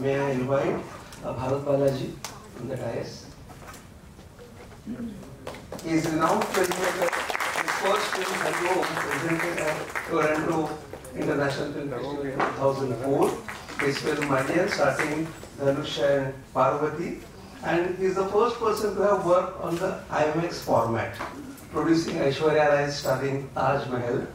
may I invite Bharatbala ji from the dais. He is renowned filmmaker. His first film, Hello, presented at Toronto International Film Festival in 2004. His film, Mania, starting Dhanusha and Parvati. And he is the first person to have worked on the IMAX format, producing Aishwarya Rai starring Taj Mahal.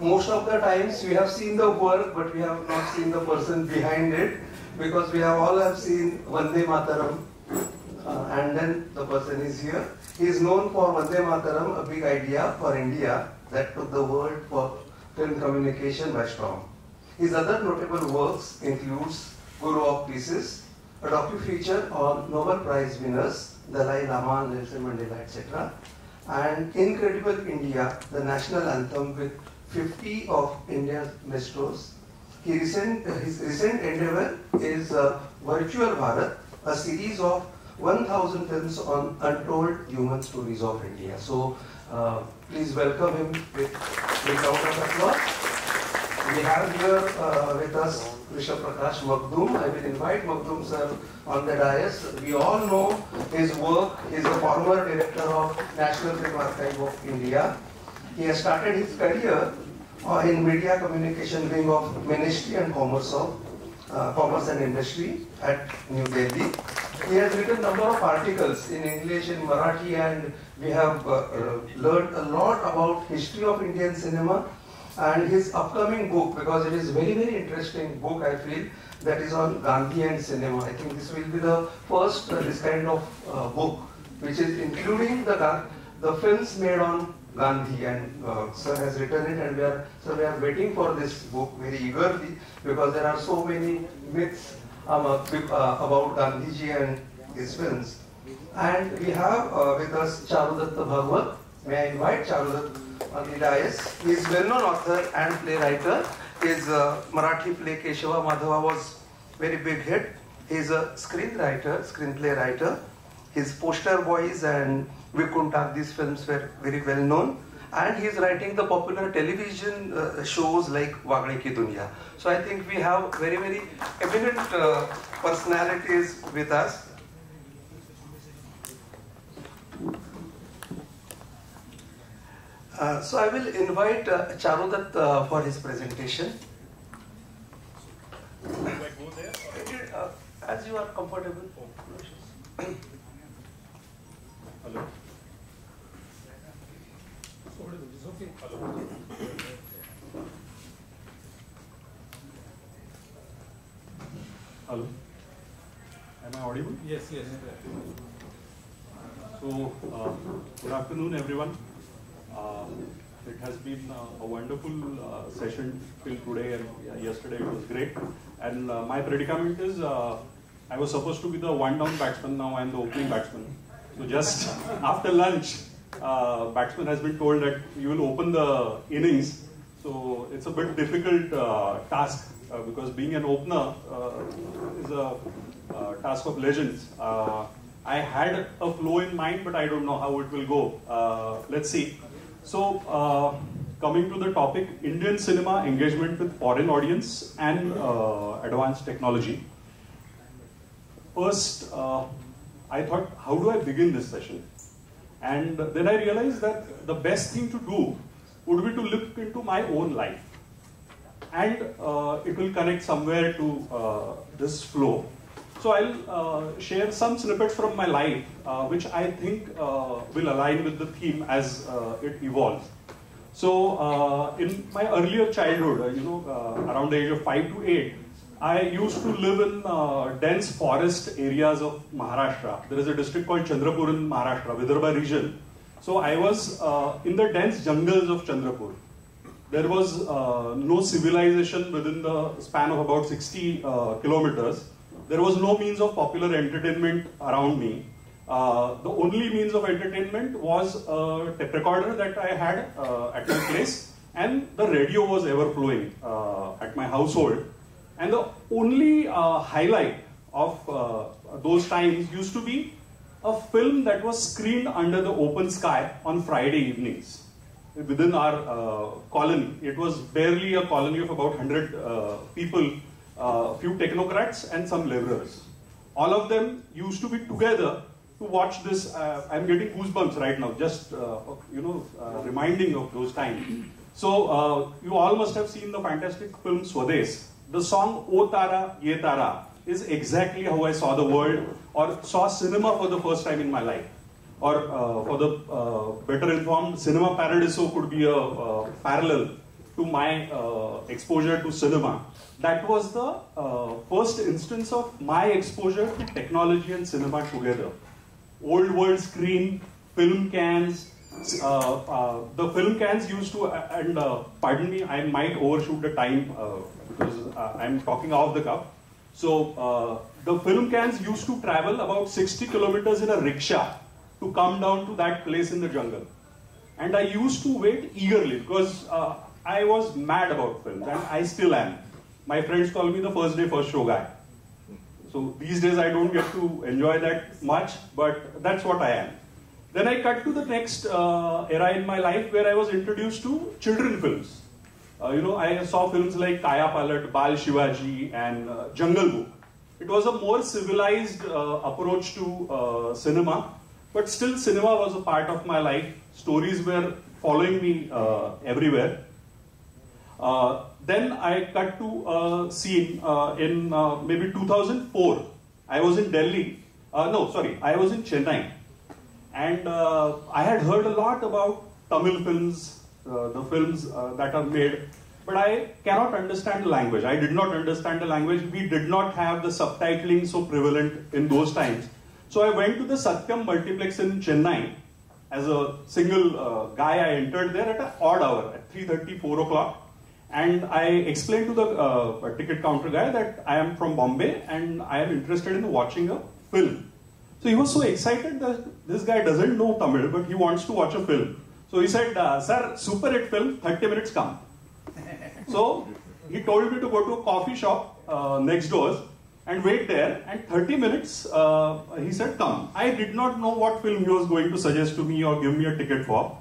Most of the times we have seen the work, but we have not seen the person behind it, because we all have seen Vande Mataram, and then the person is here. He is known for Vande Mataram, a big idea for India that took the world for film communication by storm. His other notable works includes Guru of Pieces, a docu-feature on Nobel Prize winners, Dalai Lama, Nelson Mandela, etc., and Incredible India, the national anthem with 50 of India's metros. His recent endeavor is Virtual Bharat, a series of 1,000 films on untold human stories of India. So please welcome him with a round of applause. We have here with us Mr. Prakash Magdum. I will invite Magdum sir on the dais. We all know his work. He is a former director of National Film Archive of India. He has started his career in media communication wing of Ministry of Commerce and Industry at New Delhi. He has written a number of articles in English and Marathi, and we have learned a lot about history of Indian cinema. And his upcoming book, because it is very, very interesting book, I feel, that is on Gandhi and cinema. I think this will be the first this kind of book which is including the films made on Gandhi, and sir has written it, and we are waiting for this book very eagerly, because there are so many myths about Gandhiji and his films. And we have with us Charudatta Bhagwat. May I invite Charudatta on the dais. He is well-known author and playwright. His Marathi play Keshava Madhava was very big hit. He is a screenplay writer. His Poster Boys and Vikuntak, these films were very well known. And he is writing the popular television shows like Wagle Ki Duniya. So I think we have very, very eminent personalities with us. So I will invite Charudatta for his presentation. Should I go there? As you are comfortable. Oh. Hello. It's okay. Hello. Hello. Am I audible? Yes, yes. So, good afternoon, everyone. It has been a wonderful session till today, and yesterday it was great. And my predicament is I was supposed to be the one-down batsman, now I am the opening batsman. So just after lunch, batsman has been told that you will open the innings. So it's a bit difficult task because being an opener is a task of legends. I had a flow in mind, but I don't know how it will go. Let's see. So, coming to the topic, Indian cinema engagement with foreign audience and advanced technology. First, I thought, how do I begin this session? And then I realized that the best thing to do would be to look into my own life. And it will connect somewhere to this flow. So I'll share some snippets from my life, which I think will align with the theme as it evolves. So in my earlier childhood, around the age of 5 to 8, I used to live in dense forest areas of Maharashtra. There is a district called Chandrapur in Maharashtra, Vidarbha region. So I was in the dense jungles of Chandrapur. There was no civilization within the span of about 60 kilometers. There was no means of popular entertainment around me. The only means of entertainment was a tape recorder that I had at my place, and the radio was ever flowing at my household. And the only highlight of those times used to be a film that was screened under the open sky on Friday evenings within our colony. It was barely a colony of about 100 people. a few technocrats and some laborers. All of them used to be together to watch this. I'm getting goosebumps right now, just reminding of those times. So you all must have seen the fantastic film Swades. The song O Tara, Ye Tara is exactly how I saw the world or saw cinema for the first time in my life. Or for the better informed, Cinema Paradiso could be a parallel to my exposure to cinema. That was the first instance of my exposure to technology and cinema together. Old world screen, film cans, the film cans used to, and pardon me, I might overshoot the time because I'm talking off the cuff. So the film cans used to travel about 60 kilometers in a rickshaw to come down to that place in the jungle. And I used to wait eagerly because I was mad about films, and I still am. My friends call me the first day first show guy. So these days I don't get to enjoy that much, but that's what I am. Then I cut to the next era in my life where I was introduced to children films. I saw films like Kaya Palat, Bal Shivaji and Jungle Book. It was a more civilized approach to cinema, but still cinema was a part of my life. Stories were following me everywhere. Then I cut to a scene in maybe 2004. I was in Delhi. I was in Chennai. And I had heard a lot about Tamil films, the films that are made. But I cannot understand the language. I did not understand the language. We did not have the subtitling so prevalent in those times. So I went to the Satyam multiplex in Chennai. As a single guy, I entered there at an odd hour, at 3:30, 4 o'clock. And I explained to the ticket counter guy that I am from Bombay and I am interested in watching a film. So he was so excited that this guy doesn't know Tamil, but he wants to watch a film. So he said, sir, super hit film, 30 minutes come. So he told me to go to a coffee shop next door and wait there, and 30 minutes, he said, come. I did not know what film he was going to suggest to me or give me a ticket for.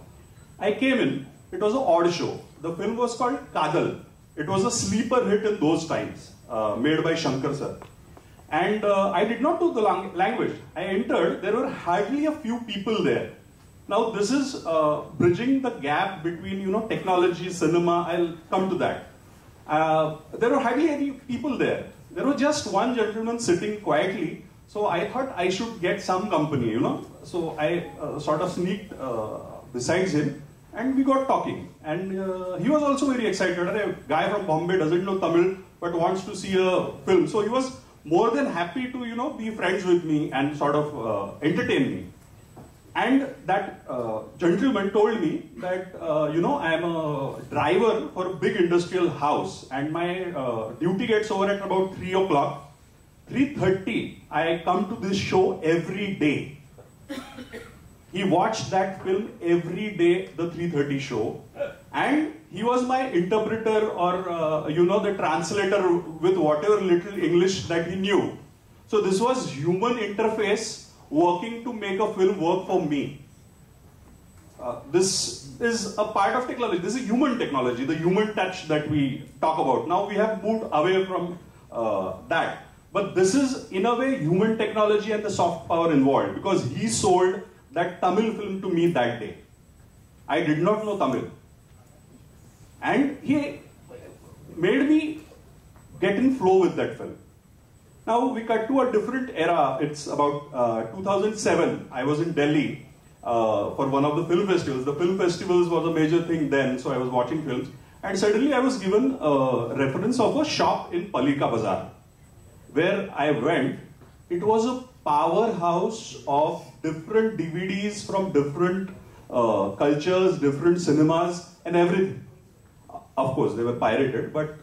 I came in. It was an odd show. The film was called Kadal. It was a sleeper hit in those times, made by Shankar sir. And I did not know the language. I entered, there were hardly a few people there. Now this is bridging the gap between technology, cinema, I'll come to that. There were hardly any people there. There was just one gentleman sitting quietly. So I thought I should get some company, So I sort of sneaked beside him. And we got talking, and he was also very excited. A guy from Bombay doesn't know Tamil but wants to see a film. So he was more than happy to, be friends with me and sort of entertain me. And that gentleman told me that, I am a driver for a big industrial house and my duty gets over at about 3 o'clock. 3:30, I come to this show every day. He watched that film every day, the 3:30 show, and he was my interpreter or, the translator with whatever little English that he knew. So this was human interface working to make a film work for me. This is a part of technology. This is human technology, the human touch that we talk about. Now we have moved away from that. But this is, in a way, human technology and the soft power involved, because he sold that Tamil film to me that day. I did not know Tamil. And he made me get in flow with that film. Now we cut to a different era. It's about 2007. I was in Delhi for one of the film festivals. The film festivals was a major thing then, so I was watching films. And suddenly I was given a reference of a shop in Palika Bazaar, where I went. It was a powerhouse of different DVDs from different cultures, different cinemas and everything. Of course, they were pirated, but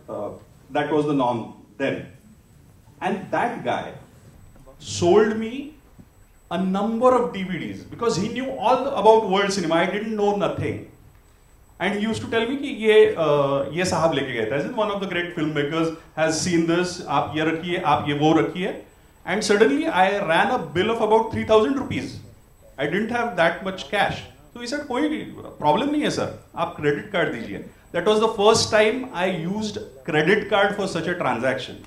that was the norm then. And that guy sold me a number of DVDs because he knew all about world cinema. I didn't know nothing. And he used to tell me ki ye sahab leke gaye tha. As in, one of the great filmmakers has seen this, aap ye rakhiye, aap ye wo rakhiye. And suddenly I ran a bill of about 3,000 rupees. I didn't have that much cash. So he said, "Koi problem nahi hai sir, aap credit card dijiye." That was the first time I used credit card for such a transaction.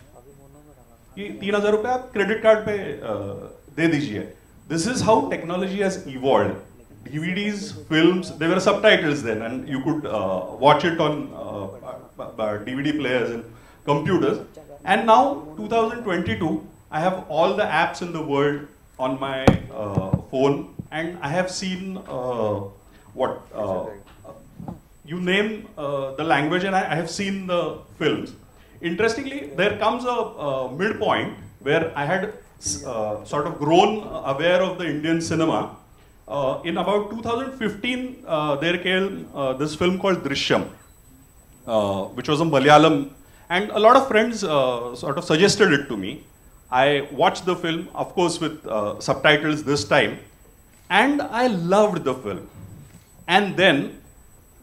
कि 3,000 रुपए आप credit card पे दे दीजिए. This is how technology has evolved. DVDs, films, there were subtitles then, and you could watch it on DVD players and computers. And now, 2022, I have all the apps in the world on my phone, and I have seen you name the language, and I have seen the films. Interestingly, there comes a midpoint where I had sort of grown aware of the Indian cinema. In about 2015, there came this film called Drishyam, which was a Malayalam, and a lot of friends sort of suggested it to me. I watched the film, of course, with subtitles this time, and I loved the film. And then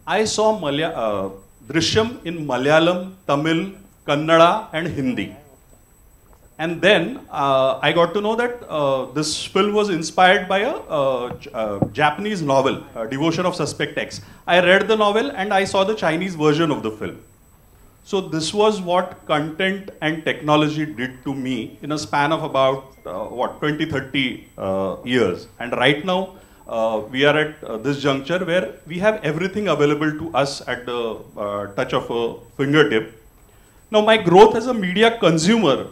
I saw Drishyam in Malayalam, Tamil, Kannada, and Hindi. And then I got to know that this film was inspired by a Japanese novel, Devotion of Suspect X. I read the novel and I saw the Chinese version of the film. So this was what content and technology did to me in a span of about, 20-30 years. And right now, we are at this juncture where we have everything available to us at the touch of a fingertip. Now, my growth as a media consumer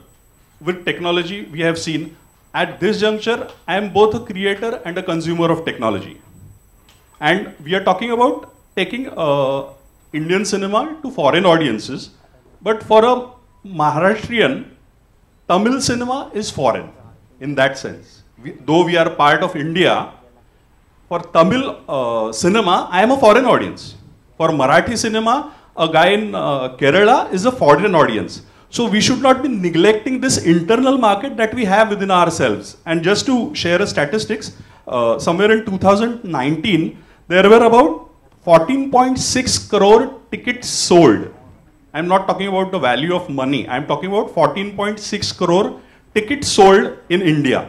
with technology, we have seen at this juncture, I am both a creator and a consumer of technology. And we are talking about taking Indian cinema to foreign audiences, but for a Maharashtrian, Tamil cinema is foreign in that sense. Though we are part of India, for Tamil cinema, I am a foreign audience. For Marathi cinema, a guy in Kerala is a foreign audience. So we should not be neglecting this internal market that we have within ourselves. And just to share a statistics, somewhere in 2019, there were about 14.6 crore tickets sold. I'm not talking about the value of money. I'm talking about 14.6 crore tickets sold in India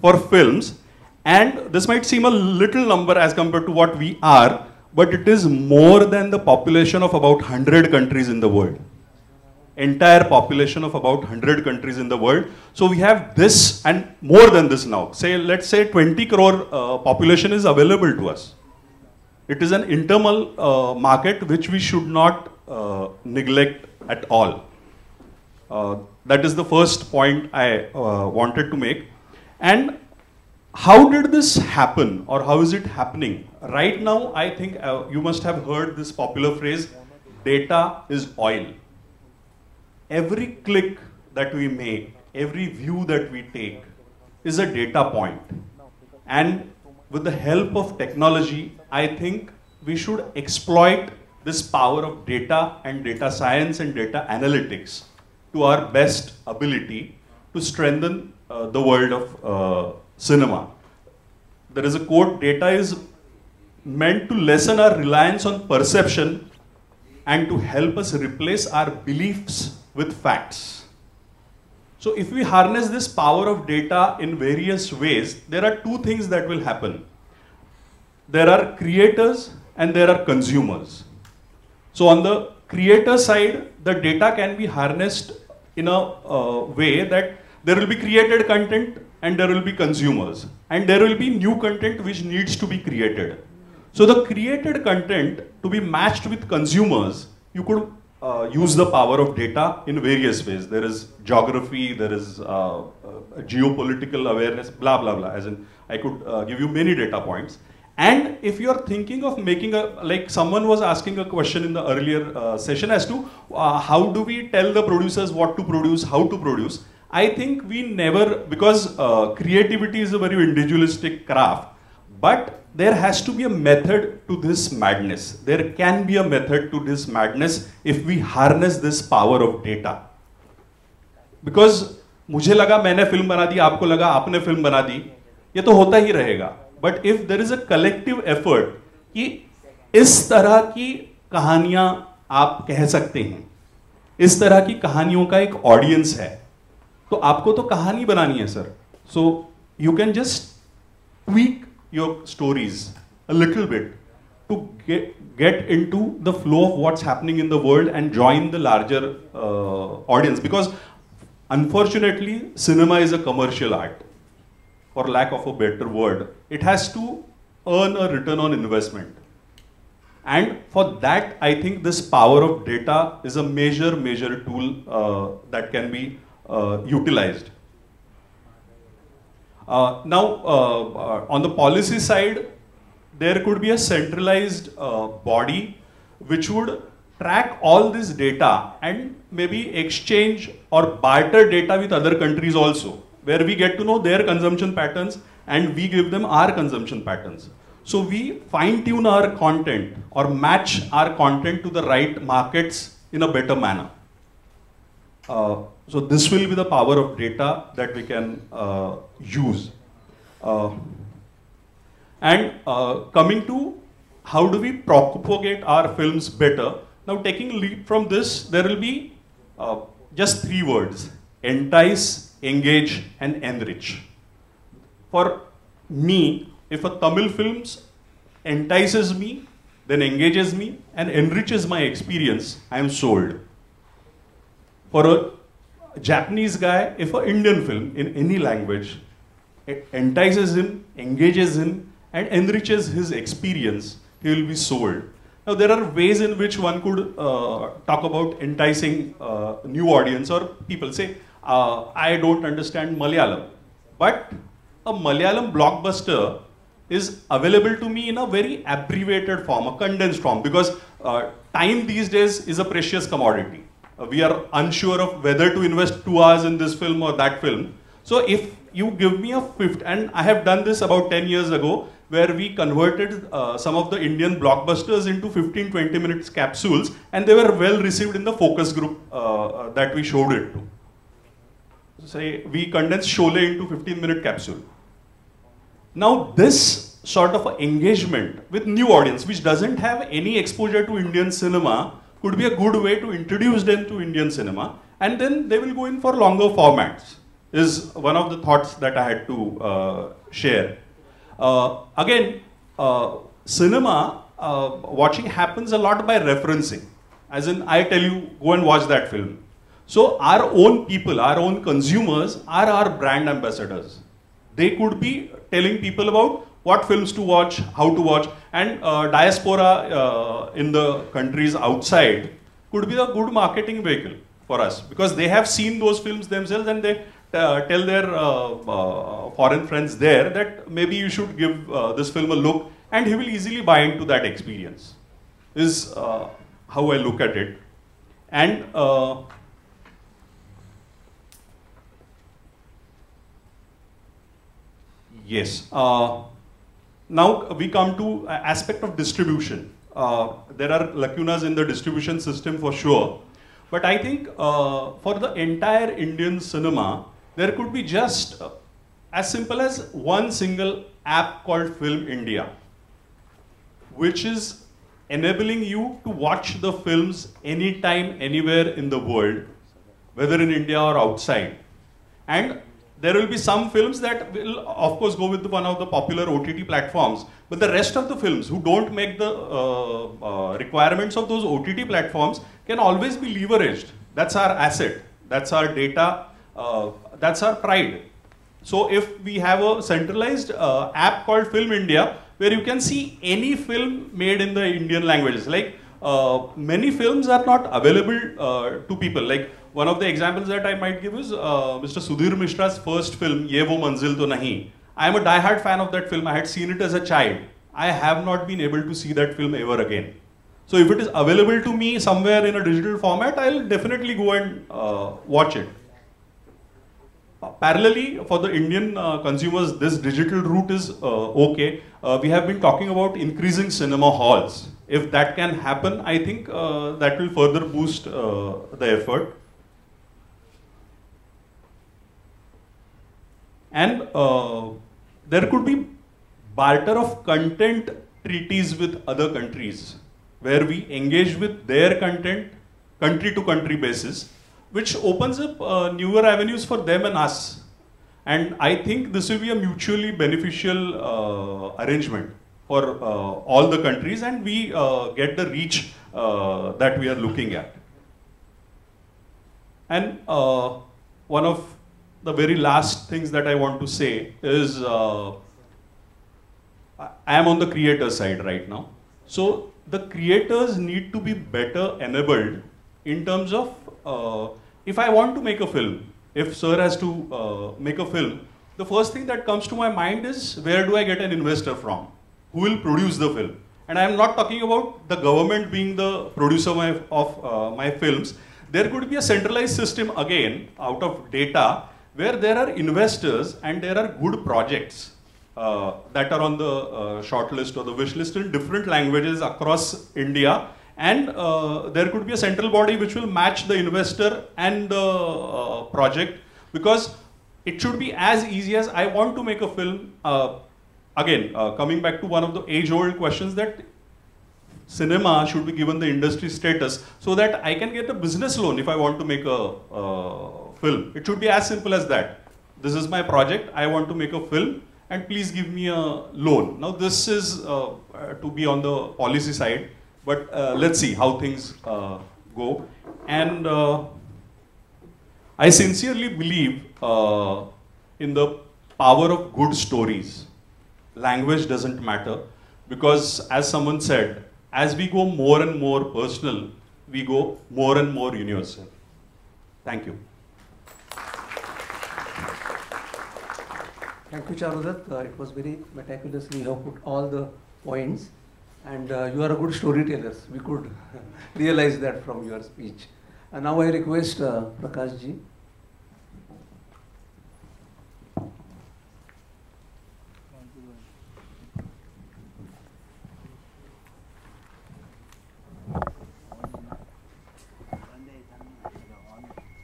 for films. And this might seem a little number as compared to what we are, but it is more than the population of about 100 countries in the world. Entire population of about 100 countries in the world. So we have this and more than this now. Say, let's say 20 crore population is available to us. It is an internal market which we should not neglect at all. That is the first point I wanted to make. And how did this happen, or how is it happening? Right now, I think you must have heard this popular phrase, data is oil. Every click that we make, every view that we take is a data point. And with the help of technology, I think we should exploit this power of data and data science and data analytics to our best ability to strengthen the world of cinema. There is a quote, data is meant to lessen our reliance on perception and to help us replace our beliefs with facts. So if we harness this power of data in various ways, there are two things that will happen. There are creators and there are consumers. So on the creator side, the data can be harnessed in a way that there will be created content and there will be consumers. And there will be new content which needs to be created. So the created content to be matched with consumers, you could use the power of data in various ways. There is geography, there is geopolitical awareness, blah, blah, blah. As in, I could give you many data points. And if you are thinking of making a, like someone was asking a question in the earlier session as to how do we tell the producers what to produce, how to produce. I think we never, because creativity is a very individualistic craft, but there has to be a method to this madness. There can be a method to this madness if we harness this power of data. Because मुझे लगा मैंने film बना दी, आपको लगा आपने film बना दी, ये तो होता ही रहेगा. But if there is a collective effort कि इस तरह की कहानियाँ आप कह सकते हैं, इस तरह की कहानियों का एक audience है, तो आपको तो कहानी बनानी है sir. So you can just tweak your stories a little bit to get into the flow of what's happening in the world and join the larger audience. Because Unfortunately, cinema is a commercial art, for lack of a better word. It has to earn a return on investment. And for that, I think this power of data is a major, major tool that can be utilized. On the policy side, there could be a centralized body which would track all this data and maybe exchange or barter data with other countries also, where we get to know their consumption patterns and we give them our consumption patterns. So we fine-tune our content or match our content to the right markets in a better manner. So this will be the power of data that we can use. Coming to how do we propagate our films better, now taking lead from this, there will be just three words: entice, engage and enrich. For me, if a Tamil film entices me, then engages me and enriches my experience, I am sold. For a Japanese guy, if an Indian film in any language entices him, engages him and enriches his experience, he will be sold. Now there are ways in which one could talk about enticing new audience, or people say, I don't understand Malayalam, but a Malayalam blockbuster is available to me in a very abbreviated form, a condensed form, because time these days is a precious commodity. We are unsure of whether to invest 2 hours in this film or that film. So if you give me a fifth, and I have done this about 10 years ago, where we converted some of the Indian blockbusters into 15-20 minutes capsules, and they were well received in the focus group that we showed it to. Say, we condensed Sholay into 15-minute capsule. Now this sort of engagement with new audience, which doesn't have any exposure to Indian cinema, could be a good way to introduce them to Indian cinema, and then they will go in for longer formats, is one of the thoughts that I had to share. Cinema watching happens a lot by referencing, as in I tell you, go and watch that film. So our own people, our own consumers are our brand ambassadors. They could be telling people about what films to watch, how to watch, and diaspora in the countries outside could be a good marketing vehicle for us, because they have seen those films themselves and they tell their foreign friends there that maybe you should give this film a look, and he will easily buy into that experience, is how I look at it. And yes. Now we come to aspect of distribution. There are lacunas in the distribution system for sure. But I think for the entire Indian cinema, there could be just as simple as one single app called Film India, which is enabling you to watch the films anytime, anywhere in the world, whether in India or outside. And there will be some films that will of course go with one of the popular OTT platforms, but the rest of the films who don't make the requirements of those OTT platforms can always be leveraged. That's our asset, that's our data, that's our pride. So if we have a centralized app called Film India, where you can see any film made in the Indian languages, like many films are not available to people. Like, one of the examples that I might give is Mr. Sudhir Mishra's first film, Ye Wo Manzil To Nahi. I am a diehard fan of that film. I had seen it as a child. I have not been able to see that film ever again. So if it is available to me somewhere in a digital format, I'll definitely go and watch it. Parallelly, for the Indian consumers, this digital route is okay. We have been talking about increasing cinema halls. If that can happen, I think that will further boost the effort. And there could be barter of content treaties with other countries, where we engage with their content country to country basis, which opens up newer avenues for them and us. And I think this will be a mutually beneficial arrangement for all the countries, and we get the reach that we are looking at. And one of the very last things that I want to say is I am on the creator side right now. So the creators need to be better enabled in terms of if I want to make a film, if sir has to make a film, the first thing that comes to my mind is where do I get an investor from? Who will produce the film? And I am not talking about the government being the producer of my films. There could be a centralized system again out of data where there are investors and there are good projects that are on the shortlist or the wish list in different languages across India. And there could be a central body which will match the investor and the project, because it should be as easy as I want to make a film. Again, coming back to one of the age-old questions, that cinema should be given the industry status so that I can get a business loan if I want to make a film. It should be as simple as that. This is my project, I want to make a film and please give me a loan. Now this is to be on the policy side, but let's see how things go. And I sincerely believe in the power of good stories. Language doesn't matter, because as someone said, as we go more and more personal, we go more and more universal. Thank you. Thank you, Charudatta. It was very meticulously you have put all the points, and you are a good storyteller. We could realize that from your speech. And now I request Prakash ji.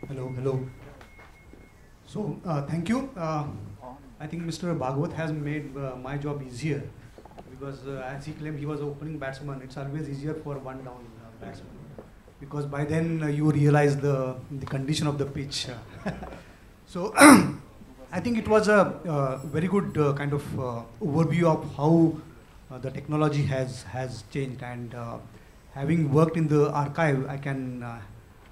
Hello, hello. So, thank you. I think Mr. Bhagwat has made my job easier, because as he claimed, he was opening batsman. It's always easier for one down batsman, because by then you realize the condition of the pitch. So, I think it was a very good kind of overview of how the technology has changed, and having worked in the archive, I can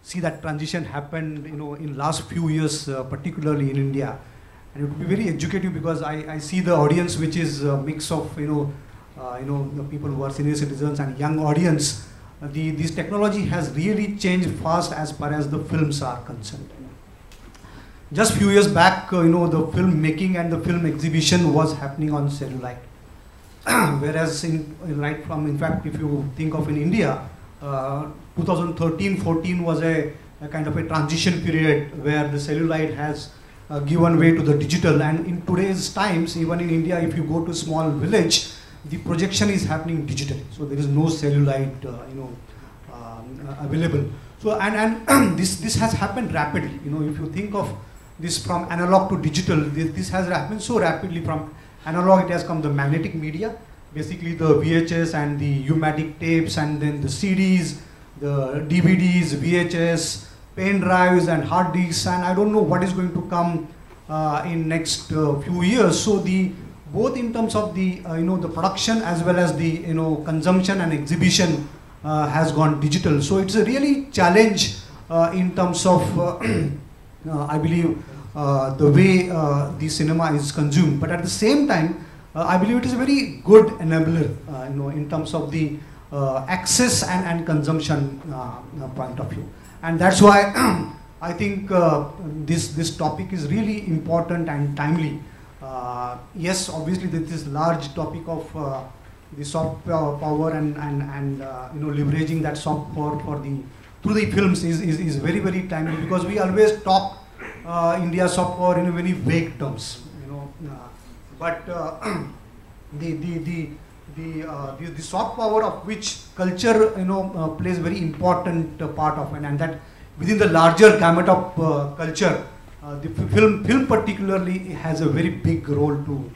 see that transition happened, you know, in last few years, particularly in India. And it would be very educative, because I see the audience, which is a mix of, the people who are senior citizens and young audience. This technology has really changed fast as far as the films are concerned. Just few years back, the film making and the film exhibition was happening on cellulite. Whereas in fact, if you think of in India, 2013-14 was a kind of a transition period where the cellulite has given way to the digital, and in today's times, even in India, if you go to small village, the projection is happening digitally. So there is no cellulite, available. So and this has happened rapidly. If you think of this from analog to digital, this has happened so rapidly. From analog, it has come the magnetic media, basically the VHS and the U-matic tapes, and then the CDs, the DVDs, VHS, pen drives and hard disks, and I don't know what is going to come in next few years. So both in terms of the the production as well as the consumption and exhibition has gone digital. So it's a really challenge in terms of I believe the way the cinema is consumed. But at the same time, I believe it is a very good enabler, in terms of the access and consumption point of view. And that's why I think this topic is really important and timely. Yes, obviously this large topic of the soft power and leveraging that soft power through the films is very, very timely, because we always talk India's soft power in very vague terms, but the soft power of which culture plays very important part of, and that within the larger gamut of culture, the film particularly has a very big role to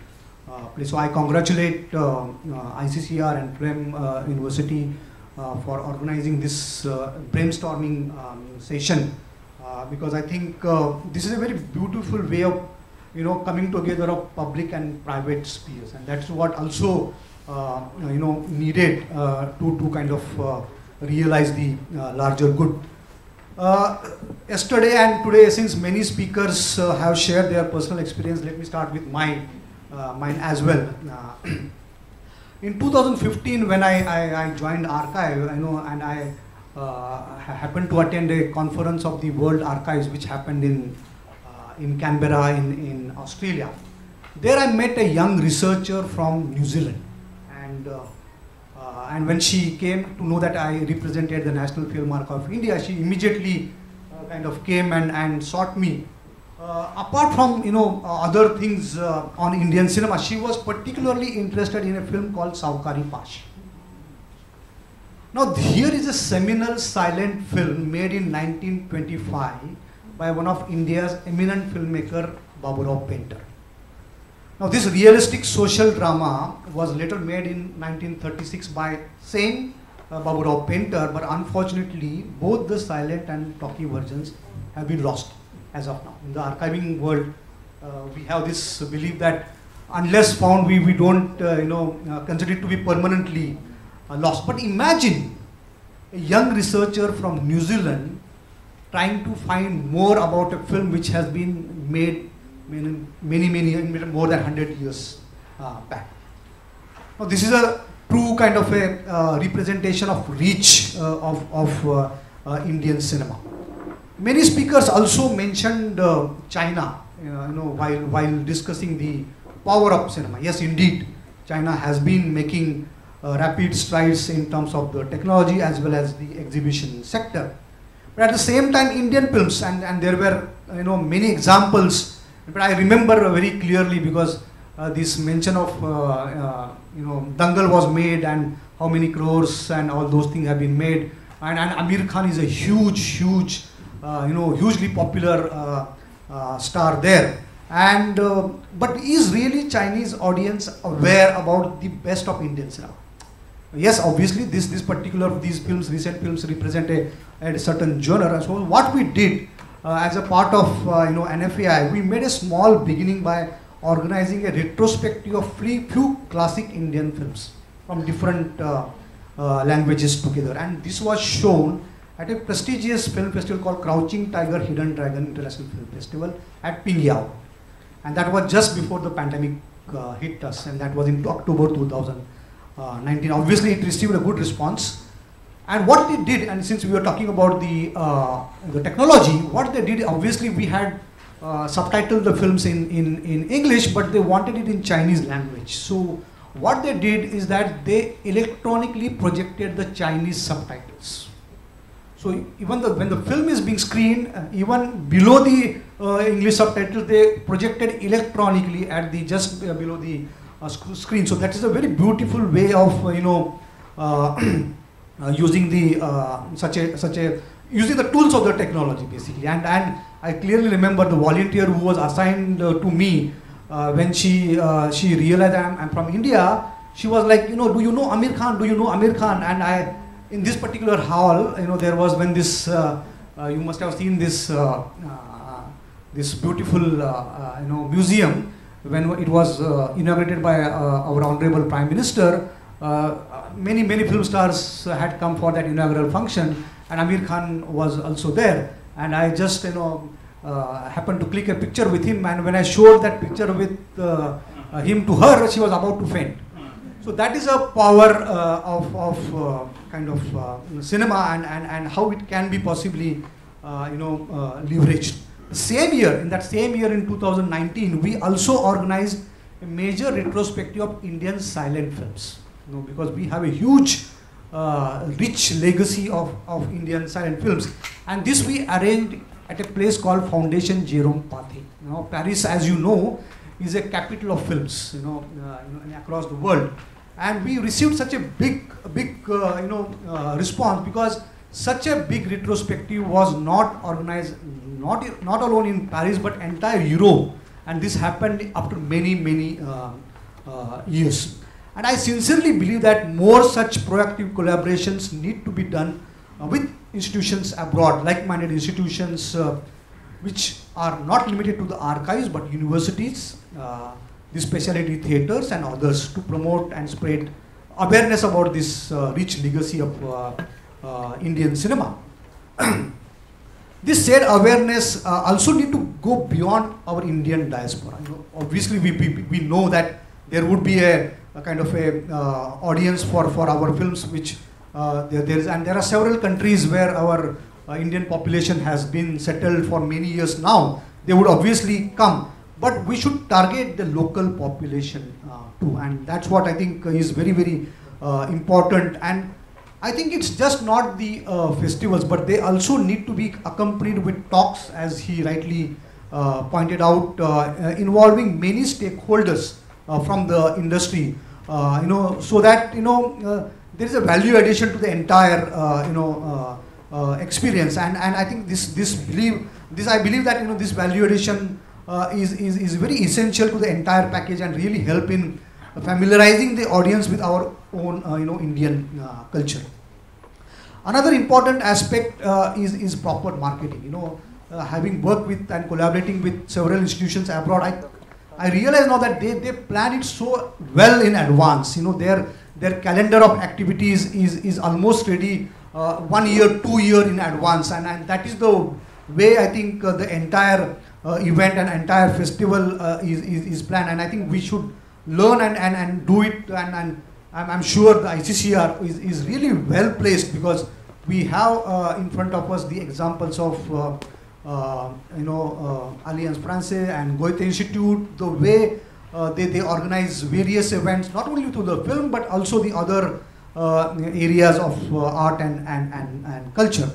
play. So I congratulate ICCR and Prem University for organizing this brainstorming session, because I think this is a very beautiful way of coming together of public and private spheres, and that's what also needed to kind of realize the larger good. Yesterday and today, since many speakers have shared their personal experience, let me start with mine as well. In 2015, when I joined Archive, I know, and I happened to attend a conference of the World Archives, which happened in Canberra in Australia. There I met a young researcher from New Zealand, and when she came to know that I represented the National Film Archive of India, she immediately kind of came and sought me. Apart from, you know, other things on Indian cinema, she was particularly interested in a film called Saukari Pash. Now here is a seminal silent film made in 1925 by one of India's eminent filmmaker, Baburao Painter. Now this realistic social drama was later made in 1936 by same Baburao Painter, but unfortunately both the silent and talkie versions have been lost as of now. In the archiving world, we have this belief that unless found, we don't consider it to be permanently lost. But imagine a young researcher from New Zealand trying to find more about a film which has been made more than 100 years back. Now this is a true kind of a representation of reach of Indian cinema. Many speakers also mentioned China, while discussing the power of cinema. Yes, indeed, China has been making rapid strides in terms of the technology as well as the exhibition sector. But at the same time, Indian films, and there were many examples. But I remember very clearly because this mention of Dangal was made, and how many crores and all those things have been made. And Amir Khan is a huge. Hugely popular star there, and but is really Chinese audience aware about the best of Indian cinema? Yes, obviously these recent films represent a certain genre. So what we did as a part of NFAI, we made a small beginning by organizing a retrospective of few classic Indian films from different languages together, and this was shown at a prestigious film festival called Crouching Tiger, Hidden Dragon International Film Festival at Pingyao. And that was just before the pandemic hit us, and that was in October 2019. Obviously, it received a good response. And what they did, and since we were talking about the technology, what they did, obviously we had subtitled the films in English, but they wanted it in Chinese language. So what they did is that they electronically projected the Chinese subtitles. So even when the film is being screened, even below the English subtitles, they projected electronically at the just below the screen. So that is a very beautiful way of using the using the tools of the technology basically. And I clearly remember the volunteer who was assigned to me when she realized I'm from India. She was like, do you know Amir Khan? Do you know Amir Khan? And I. In this particular hall, there was when this, you must have seen this, this beautiful, museum when it was inaugurated by our Honorable Prime Minister. Many film stars had come for that inaugural function, and Amir Khan was also there. And I just, happened to click a picture with him, and when I showed that picture with him to her, she was about to faint. So that is a power of cinema and how it can be possibly leveraged. In that same year in 2019, we also organized a major retrospective of Indian silent films. Because we have a huge, rich legacy of Indian silent films, and this we arranged at a place called Foundation Jérôme Pathé. Paris, as you know, is a capital of films, across the world. And we received such a big, response because such a big retrospective was not organized, not alone in Paris, but entire Europe. And this happened after many years. And I sincerely believe that more such proactive collaborations need to be done with institutions abroad, like-minded institutions, which are not limited to the archives, but universities, the specialty theatres and others, to promote and spread awareness about this rich legacy of Indian cinema. This shared awareness also need to go beyond our Indian diaspora. You know, obviously, we know that there would be a kind of a audience for our films, which there is, and there are several countries where our Indian population has been settled for many years now. They would obviously come, but we should target the local population too, and that's what I think is very, very important. And I think it's just not the festivals, but they also need to be accompanied with talks, as he rightly pointed out, involving many stakeholders from the industry, you know, so that, you know, there is a value addition to the entire, you know, experience. And I think I believe that, you know, this value addition is very essential to the entire package and really help in familiarizing the audience with our own, you know, Indian culture. Another important aspect is proper marketing. You know, having worked with and collaborating with several institutions abroad, I realize now that they plan it so well in advance. You know, their calendar of activities is almost ready 1 year, 2 years in advance, and that is the way I think the entire event and entire festival is planned. And I think we should learn and do it, and I'm sure the ICCR is really well placed, because we have in front of us the examples of you know, Alliance Francaise and Goethe Institute, the way they organize various events, not only through the film but also the other areas of art and culture.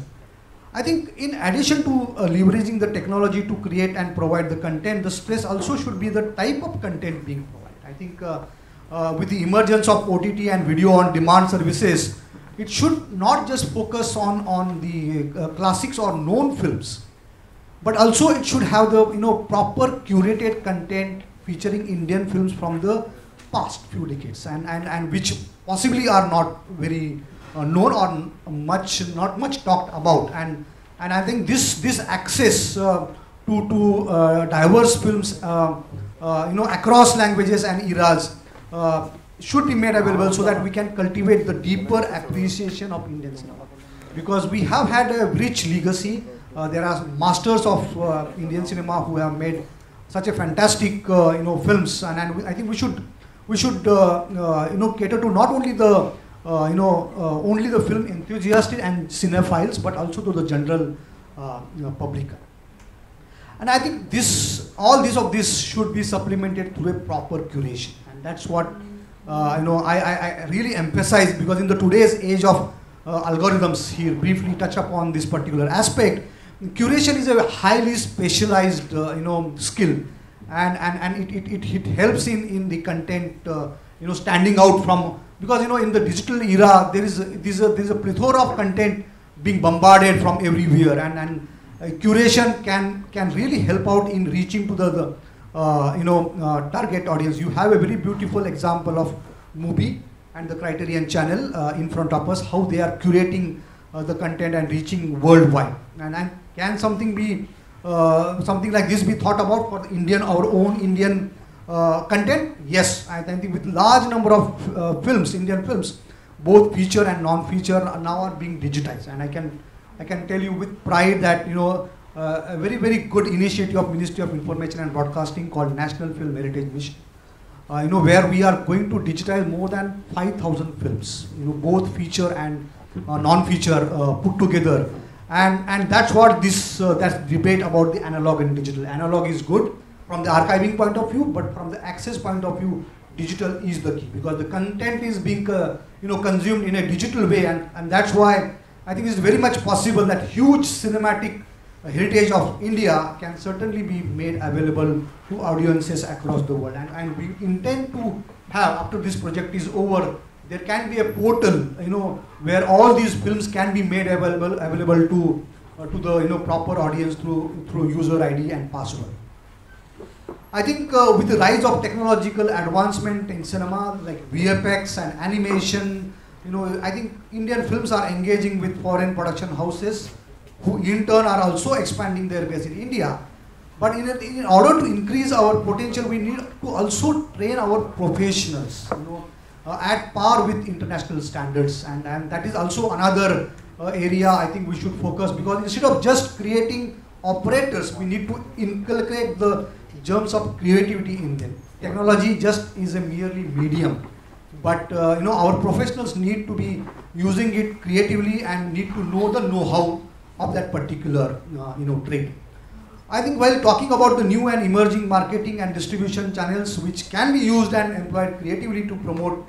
I think in addition to leveraging the technology to create and provide the content, the stress also should be the type of content being provided. I think with the emergence of OTT and video on demand services, it should not just focus on the classics or known films, but also it should have the, you know, proper curated content featuring Indian films from the past few decades, and which possibly are not very known or not much talked about, and I think this access to diverse films, you know, across languages and eras, should be made available so that we can cultivate the deeper appreciation of Indian cinema, because we have had a rich legacy. There are masters of Indian cinema who have made such a fantastic, you know, films, and I think we should you know, cater to not only the you know, only the film enthusiasts and cinephiles, but also to the general, you know, public. And I think all of this should be supplemented through a proper curation. That's what you know, I really emphasize, because in the today's age of algorithms, here briefly touch upon this particular aspect. Curation is a highly specialized you know, skill, and it helps in the content you know, standing out from, because, you know, in the digital era there is a plethora of content being bombarded from everywhere, and curation can really help out in reaching to the you know, target audience. You have a very beautiful example of MUBI and the Criterion Channel in front of us, how they are curating the content and reaching worldwide. And can something like this be thought about for our own Indian content? Yes, I think with large number of films, Indian films, both feature and non-feature, now are being digitized, and I can tell you with pride that, you know, a very, very good initiative of Ministry of Information and Broadcasting called National Film Heritage Mission, you know, where we are going to digitize more than 5,000 films, you know, both feature and non-feature put together, and that's what this that debate about the analog and digital. Analog is good from the archiving point of view, but from the access point of view, digital is the key, because the content is being you know, consumed in a digital way, and that's why I think it's very much possible that huge cinematic heritage of India can certainly be made available to audiences across the world, and we intend to have, after this project is over, there can be a portal, you know, where all these films can be made available to the, you know, proper audience through user ID and password. I think with the rise of technological advancement in cinema, like VFX and animation, you know, I think Indian films are engaging with foreign production houses, who in turn are also expanding their base in India. But in order to increase our potential, we need to also train our professionals, you know, at par with international standards, and that is also another area I think we should focus, because instead of just creating operators, we need to inculcate the germs of creativity in them. Technology just is a merely medium, but you know, our professionals need to be using it creatively and need to know the know-how of that particular trade. I think while talking about the new and emerging marketing and distribution channels which can be used and employed creatively to promote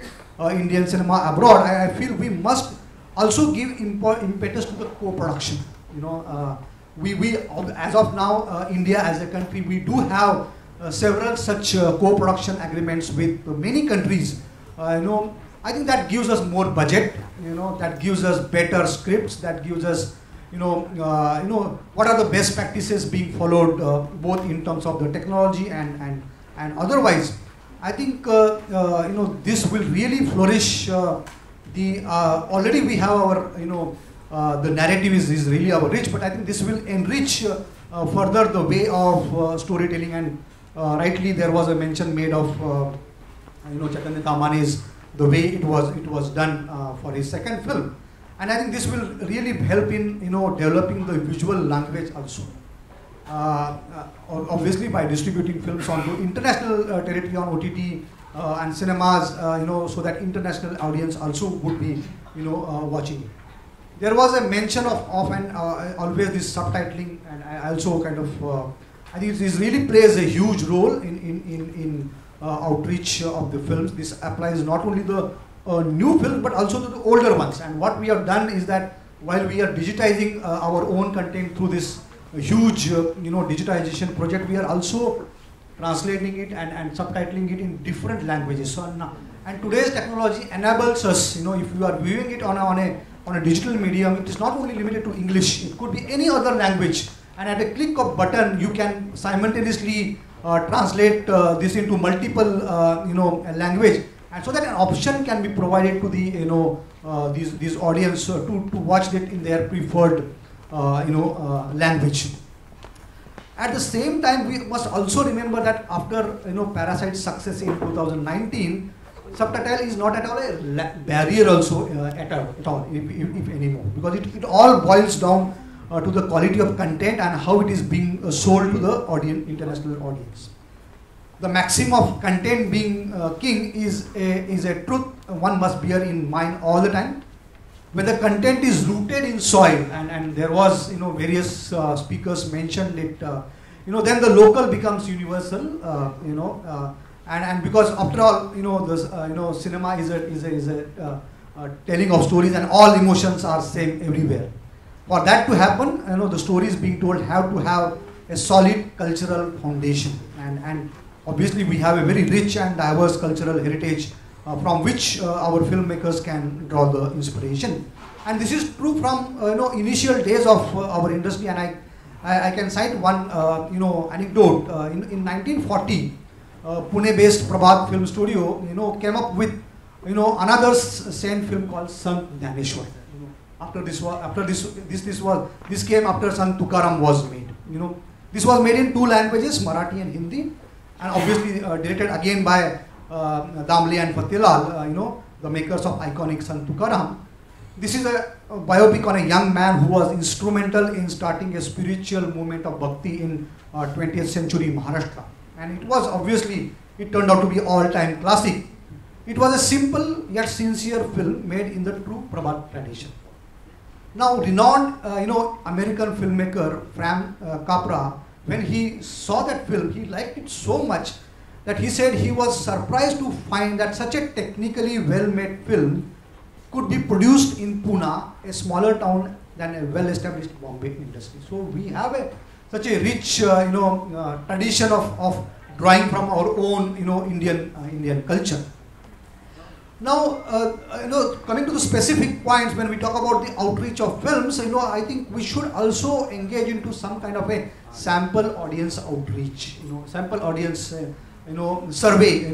Indian cinema abroad, I feel we must also give impetus to the co-production. You know, we as of now, India as a country, we do have several such co-production agreements with many countries. You know, I think that gives us more budget. You know, that gives us better scripts. That gives us, what are the best practices being followed, both in terms of the technology and otherwise. I think this will really flourish. Already we have our the narrative is really our rich, but I think this will enrich further the way of storytelling. And rightly there was a mention made of Chaitanya Thamani's, the way it was done for his second film. And I think this will really help in developing the visual language also. Obviously, by distributing films on the international territory on OTT and cinemas, so that international audience also would be watching it. There was a mention of always this subtitling, and I also kind of I think this really plays a huge role in outreach of the films. This applies not only the new film, but also to the older ones. And what we have done is that while we are digitizing our own content through this huge, digitization project, we are also translating it and subtitling it in different languages. So, and today's technology enables us, if you are viewing it on a digital medium, it is not only limited to English. It could be any other language, and at a click of button, you can simultaneously translate this into multiple, language. And so that an option can be provided to the these audience to watch it in their preferred language. At the same time, we must also remember that after Parasite's success in 2019, subtitle is not at all a barrier also at all if anymore, because it all boils down to the quality of content and how it is being sold to the audience, international audience. The maxim of content being king is a truth one must bear in mind all the time. Whether content is rooted in soil, and there was various speakers mentioned it, then the local becomes universal, and because after all this cinema is a telling of stories, and all emotions are same everywhere. For that to happen, the stories being told have to have a solid cultural foundation, and obviously, we have a very rich and diverse cultural heritage from which our filmmakers can draw the inspiration. And this is true from initial days of our industry. And I can cite one anecdote. In 1940, Pune-based Prabhat Film Studio came up with another Saint film called Sant Dhaneshwar. This came after Sant Tukaram was made. This was made in two languages, Marathi and Hindi. And obviously directed again by Damle and Fatilal, the makers of iconic Sant Tukaram. This is a biopic on a young man who was instrumental in starting a spiritual movement of bhakti in 20th century Maharashtra. And it turned out to be all-time classic. It was a simple yet sincere film made in the true Prabhat tradition. Now, renowned American filmmaker Frank Capra, when he saw that film, he liked it so much that he said he was surprised to find that such a technically well-made film could be produced in Pune, a smaller town than a well-established Bombay industry. So we have such a rich, tradition of drawing from our own, Indian culture. Now, coming to the specific points, when we talk about the outreach of films, I think we should also engage into some kind of a sample audience outreach, sample audience, survey,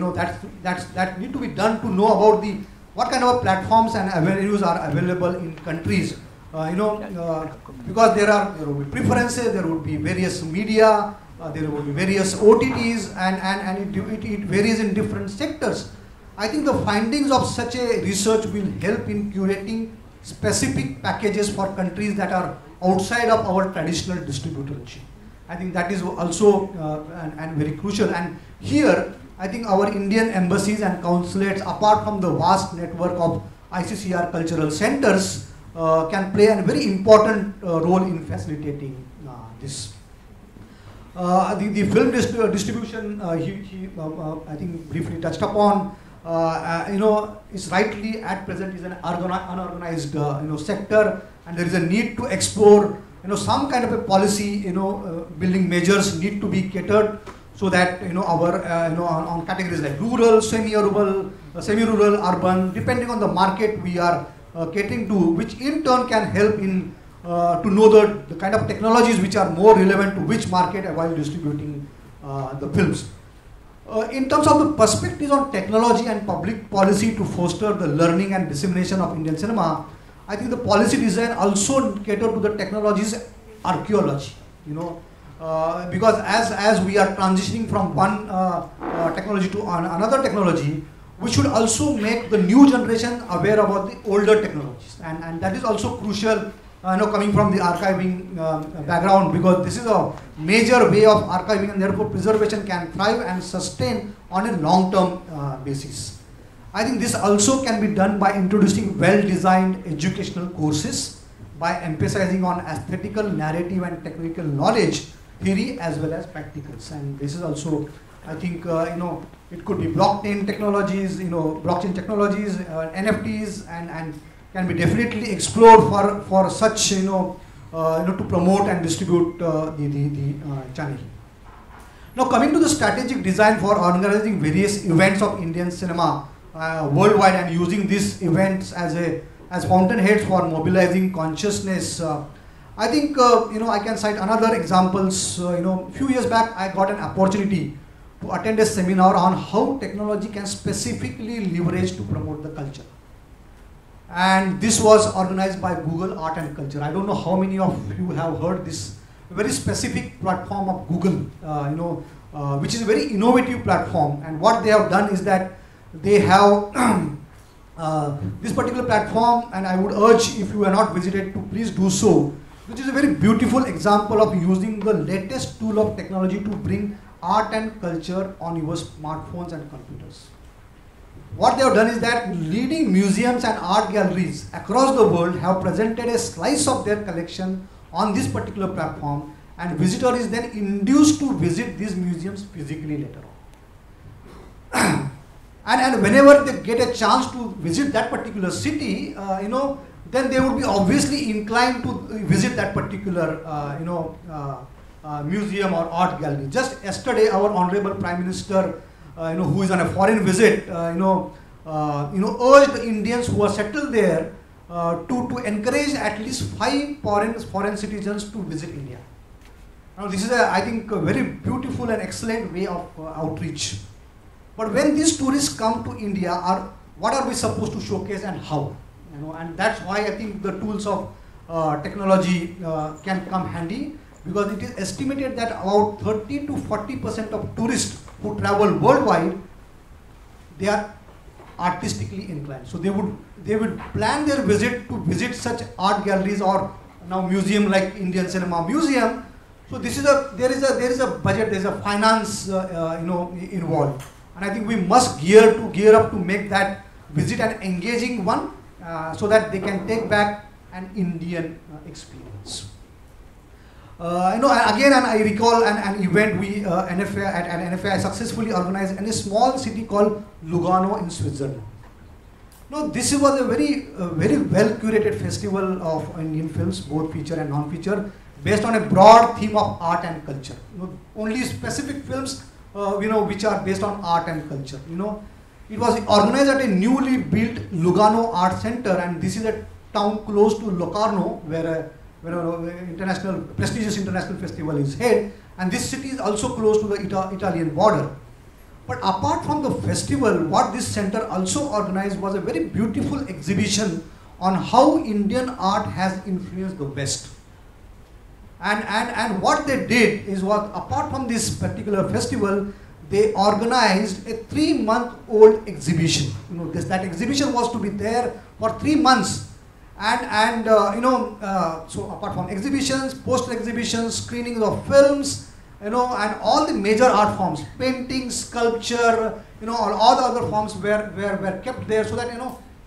that need to be done to know about the what kind of platforms and avenues are available in countries, because there will be preferences, there would be various media, there will be various OTTs, and it varies in different sectors. I think the findings of such a research will help in curating specific packages for countries that are outside of our traditional distributorship. I think that is also and very crucial. And here, I think our Indian embassies and consulates, apart from the vast network of ICCR cultural centers, can play a very important role in facilitating this. The film distribution, I think briefly touched upon, you know, is rightly at present is an unorganized sector, and there is a need to explore some kind of a policy building measures need to be catered so that our on categories like rural, semi-rural, urban, depending on the market we are catering to, which in turn can help in to know the kind of technologies which are more relevant to which market while distributing the films. In terms of the perspectives on technology and public policy to foster the learning and dissemination of Indian cinema, I think the policy design also catered to the technologies archaeology, because as we are transitioning from one technology to another technology, we should also make the new generation aware about the older technologies, and that is also crucial. Coming from the archiving background, because this is a major way of archiving, and therefore preservation can thrive and sustain on a long-term basis. I think this also can be done by introducing well-designed educational courses, by emphasizing on aesthetical, narrative and technical knowledge, theory as well as practicals. And this is also, I think, it could be blockchain technologies, NFTs, and can be definitely explored for such, to promote and distribute the channel. Now coming to the strategic design for organizing various events of Indian cinema worldwide, and using these events as fountainheads for mobilizing consciousness. I think, I can cite another examples. Few years back I got an opportunity to attend a seminar on how technology can specifically leverage to promote the culture. And this was organized by Google Art and Culture. I don't know how many of you have heard this very specific platform of Google, which is a very innovative platform. And what they have done is that they have this particular platform, and I would urge, if you are not visited, to please do so, which is a very beautiful example of using the latest tool of technology to bring art and culture on your smartphones and computers. What they have done is that leading museums and art galleries across the world have presented a slice of their collection on this particular platform, and visitor is then induced to visit these museums physically later on. and whenever they get a chance to visit that particular city, then they would be obviously inclined to visit that particular, museum or art gallery. Just yesterday, our Honorable Prime Minister, who is on a foreign visit, urged the Indians who are settled there to encourage at least 5 foreign citizens to visit India. Now this is, I think, a very beautiful and excellent way of outreach. But when these tourists come to India, what are we supposed to showcase and how? And that's why I think the tools of technology can come handy, because it is estimated that about 30% to 40% of tourists who travel worldwide, they are artistically inclined. So they would plan their visit to visit such art galleries or now museum like Indian Cinema Museum. So this is there is a budget, there is a finance involved, and I think we must gear up to make that visit an engaging one, so that they can take back an Indian experience. Again, and I recall an event we at NFA successfully organized in a small city called Lugano in Switzerland. Now, this was a very well curated festival of Indian films, both feature and non-feature, based on a broad theme of art and culture. Only specific films, which are based on art and culture. It was organized at a newly built Lugano Art Center, and this is a town close to Locarno, where an prestigious international festival is held, and this city is also close to the Italian border. But apart from the festival, what this center also organized was a very beautiful exhibition on how Indian art has influenced the West. And what they did is, apart from this particular festival, they organized a 3-month-old exhibition. That exhibition was to be there for 3 months. So apart from exhibitions, poster exhibitions, screenings of films, and all the major art forms, painting, sculpture, all the other forms were kept there, so that,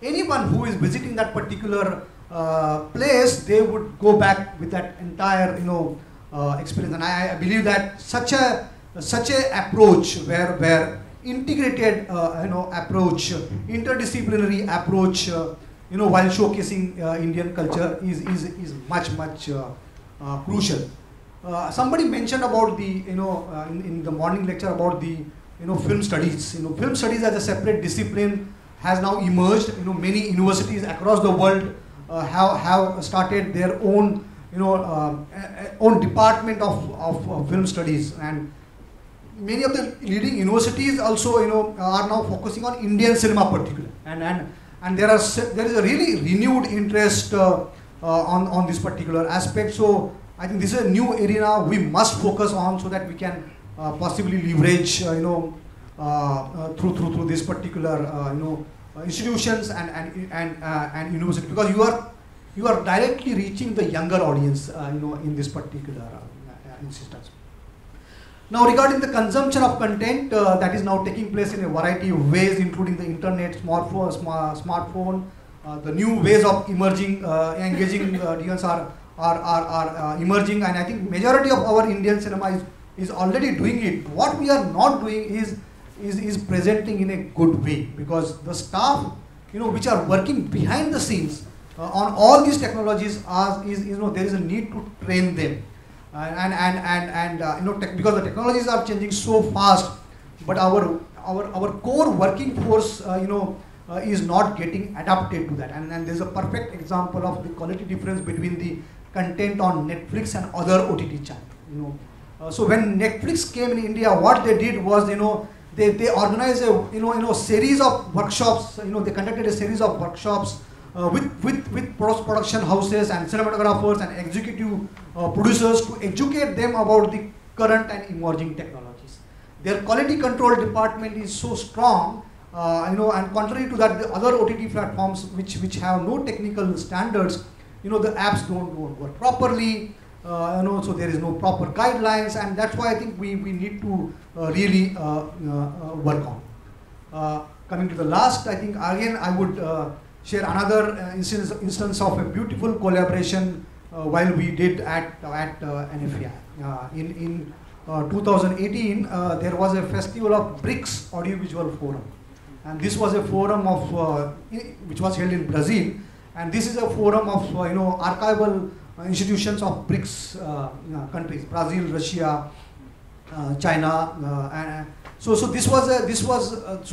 anyone who is visiting that particular place, they would go back with that entire, experience. And I believe that such a approach where integrated, approach, interdisciplinary approach, while showcasing Indian culture is much crucial. Somebody mentioned about the, in the morning lecture about the, film studies. Film studies as a separate discipline has now emerged. Many universities across the world have started their own, own department of film studies, and many of the leading universities also, are now focusing on Indian cinema particularly, and there is a really renewed interest on this particular aspect. So I think this is a new area we must focus on, so that we can possibly leverage, through this particular, institutions and university, because you are directly reaching the younger audience, in this particular instance. Now, regarding the consumption of content, that is now taking place in a variety of ways, including the internet, smartphone, the new ways of emerging, engaging audience are emerging, and I think majority of our Indian cinema is already doing it. What we are not doing is presenting in a good way, because the staff, which are working behind the scenes on all these technologies there is a need to train them. Because the technologies are changing so fast, but our core working force, is not getting adapted to that. And there's a perfect example of the quality difference between the content on Netflix and other OTT channels. So when Netflix came in India, what they did was, they organized a series of workshops. They conducted a series of workshops with production houses and cinematographers and executive producers to educate them about the current and emerging technologies. Their quality control department is so strong, and contrary to that, the other OTT platforms which have no technical standards, the apps don't work properly. So there is no proper guidelines, and that's why I think we need to really work on. Coming to the last, I think again I would share another instance of a beautiful collaboration while we did at NFAI. In 2018, there was a festival of BRICS Audiovisual Forum, and this was a forum of which was held in Brazil, and this is a forum of archival institutions of BRICS countries: Brazil, Russia, China, and so so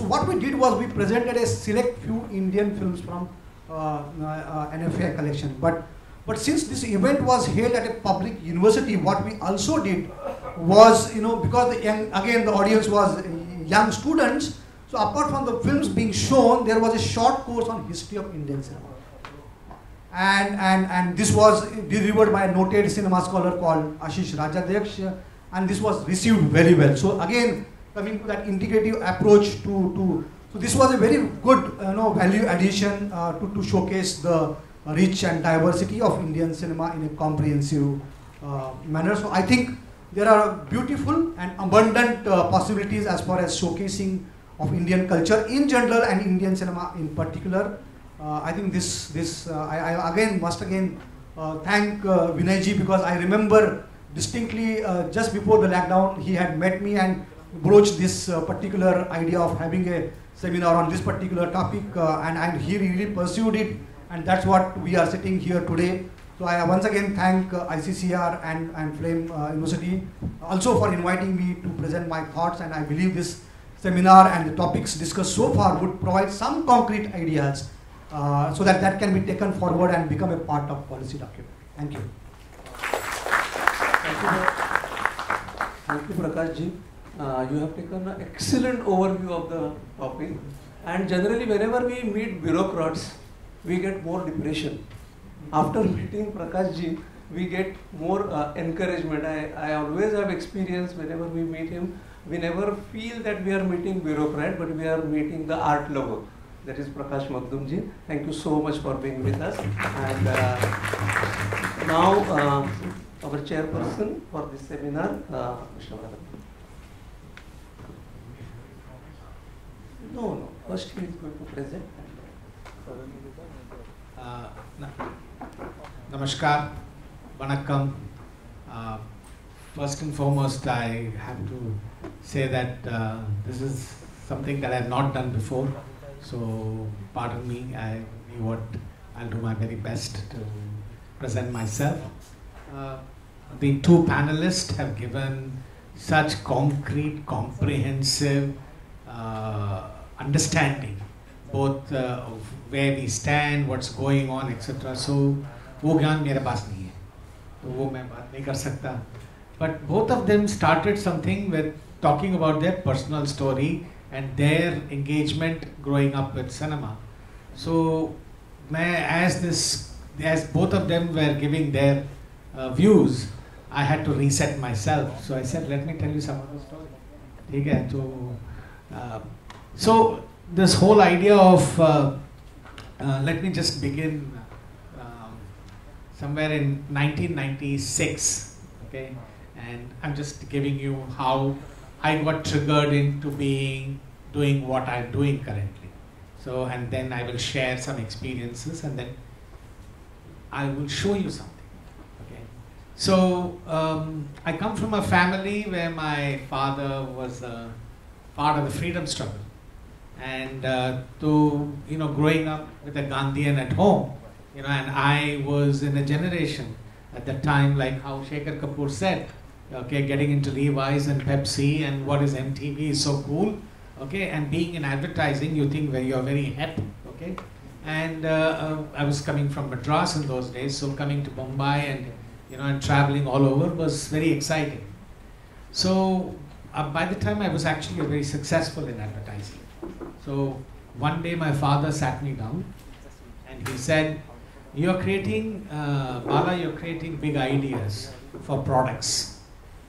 what we did was we presented a select few Indian films from NFAI collection. But since this event was held at a public university, what we also did was, because again the audience was young students, so apart from the films being shown, there was a short course on history of Indian cinema. And this was delivered by a noted cinema scholar called Ashish Rajadesh, and this was received very well. So again, coming to that integrative approach so this was a very good, value addition to showcase the rich and diversity of Indian cinema in a comprehensive manner. So I think there are beautiful and abundant possibilities as far as showcasing of Indian culture in general and Indian cinema in particular. I think I must again thank Vinayji, because I remember distinctly just before the lockdown he had met me and broached this particular idea of having a seminar on this particular topic, and he really pursued it, and that's what we are sitting here today. So I once again thank ICCR and Flame University also for inviting me to present my thoughts, and I believe this seminar and the topics discussed so far would provide some concrete ideas, so that can be taken forward and become a part of policy document. Thank you. Thank you, Prakash ji. You have taken an excellent overview of the topic, and generally whenever we meet bureaucrats, we get more depression. After meeting Prakash ji, we get more encouragement. I always have experience whenever we meet him. We never feel that we are meeting bureaucrat, but we are meeting the art lover. that is Prakash Magdum ji. Thank you so much for being with us. And now our chairperson for this seminar, Mr. No, first he is going to present. Namaskar, Vanakkam. First and foremost, I have to say that this is something that I have not done before. So, pardon me, I'll do my very best to present myself. The two panelists have given such concrete, comprehensive understanding, both of where we stand, what's going on, etc. So, वो ज्ञान मेरे पास नहीं है, तो वो मैं बात नहीं कर सकता. But both of them started something with talking about their personal story and their engagement growing up with cinema. So, as both of them were giving their views, I had to reset myself. So I said, let me tell you some other story. Okay, so this whole idea of let me just begin somewhere in 1996. Okay, and I'm just giving you how I got triggered into doing what I'm doing currently. So, and then I will share some experiences, and then I will show you something. Okay. So, I come from a family where my father was a part of the freedom struggle, and growing up with a Gandhian at home, and I was in a generation at that time, like how Shekhar Kapoor said. Okay, getting into Levi's and Pepsi and what is MTV is so cool. Okay, and being in advertising, you think you're very hip. Okay, and I was coming from Madras in those days, so coming to Mumbai and and traveling all over was very exciting. So by the time I was actually very successful in advertising. So one day my father sat me down and he said, "You're creating, Bala, you're creating big ideas for products.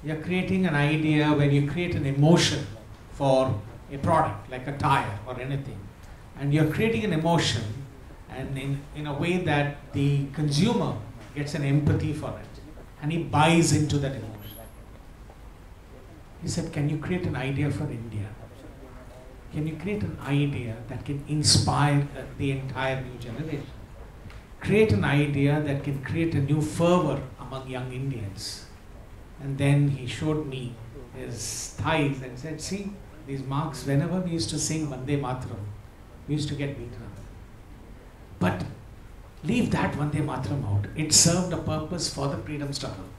You're creating an idea when you create an emotion for a product, like a tire or anything. And you're creating an emotion and in a way that the consumer gets an empathy for it. And he buys into that emotion." He said, "Can you create an idea for India? Can you create an idea that can inspire the entire new generation? Create an idea that can create a new fervor among young Indians." And then he showed me his thighs and said, "See, these marks, whenever we used to sing Vande Mataram, we used to get beaten up. But leave that Vande Mataram out. It served a purpose for the freedom struggle.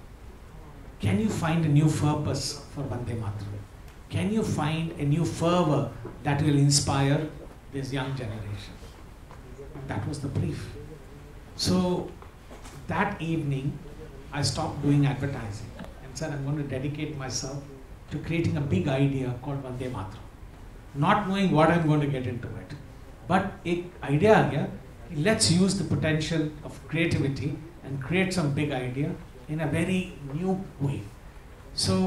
Can you find a new purpose for Vande Mataram? Can you find a new fervor that will inspire this young generation?" That was the brief. So that evening, I stopped doing advertising. "Sir, I'm going to dedicate myself to creating a big idea called Vande Mataram." Not knowing what I'm going to get into it. But an idea, let's use the potential of creativity and create some big idea in a very new way. So,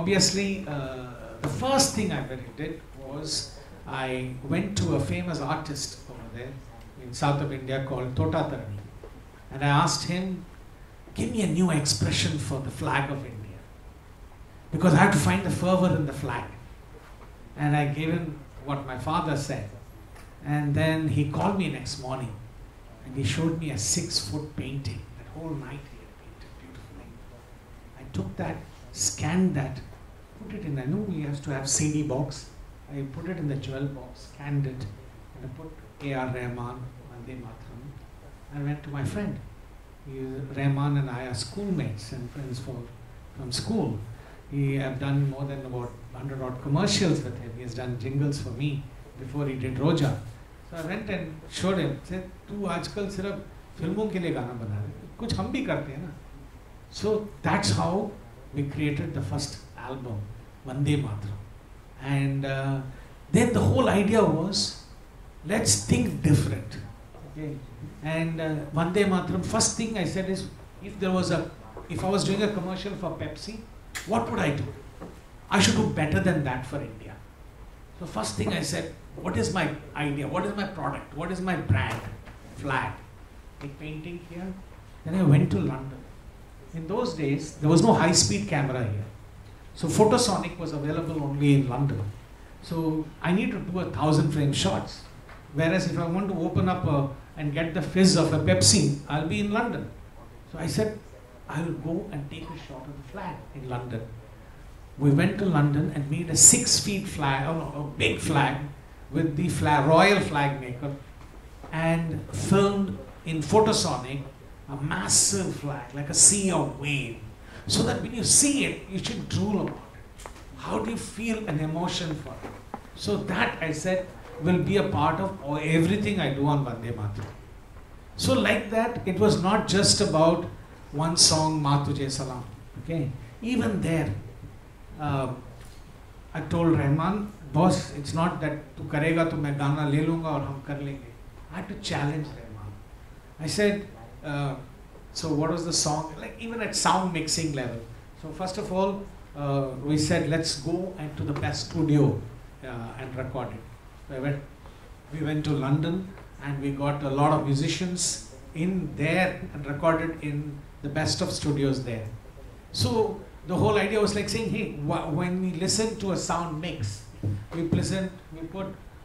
obviously, the first thing I really did was I went to a famous artist over there in south of India called Totatarani. And I asked him, "Give me a new expression for the flag of India. Because I have to find the fervor in the flag." And I gave him what my father said. And then he called me next morning. And he showed me a 6-foot painting. That whole night he had painted beautifully. I took that, scanned that, put it in. I knew we have to have CD box. I put it in the jewel box, scanned it. And I put A.R. Rahman, Vande Mataram. I went to my friend. Rahman and I are schoolmates and friends from school. We have done more than about 100-odd commercials with him. He has done jingles for me before he did Roja. So I went and showed him. Said, "Tu aajkal sirf filmon ke liye gaana bana raha hai. Kuch hum bhi karte hai na." So that's how we created the first album, Vande Mataram. And then the whole idea was, let's think different. Okay. And Vande Mataram, first thing I said is, if I was doing a commercial for Pepsi, what would I do? I should do better than that for India. So first thing I said, What is my idea? What is my product? What is my brand? Flag. Like painting here. Then I went to London. In those days, there was no high-speed camera here. So photosonic was available only in London. So I need to do 1,000 frame shots. Whereas if I want to open up and get the fizz of a Pepsi, I'll be in London. So I said, I will go and take a shot of the flag in London. We went to London and made a 6 feet flag, a big flag, with the flag, royal flag maker, and filmed in photosonic a massive flag, like a sea of wave. So that when you see it, you should drool about it. How do you feel an emotion for it? So that, I said, will be a part of everything I do on Vande Mataram. So like that, it was not just about one song, Maa Tujhe Salaam. Okay? Even there, I told Rahman, boss, it's not that tu karega to main gaana le lunga aur hum kar lenge. I had to challenge Rahman. I said, so what was the song? Like even at sound mixing level. So first of all, we said, let's go and to the best studio and record it. So we went to London and we got a lot of musicians in there and recorded in the best of studios there. So the whole idea was like saying, hey, when we listen to a sound mix, we put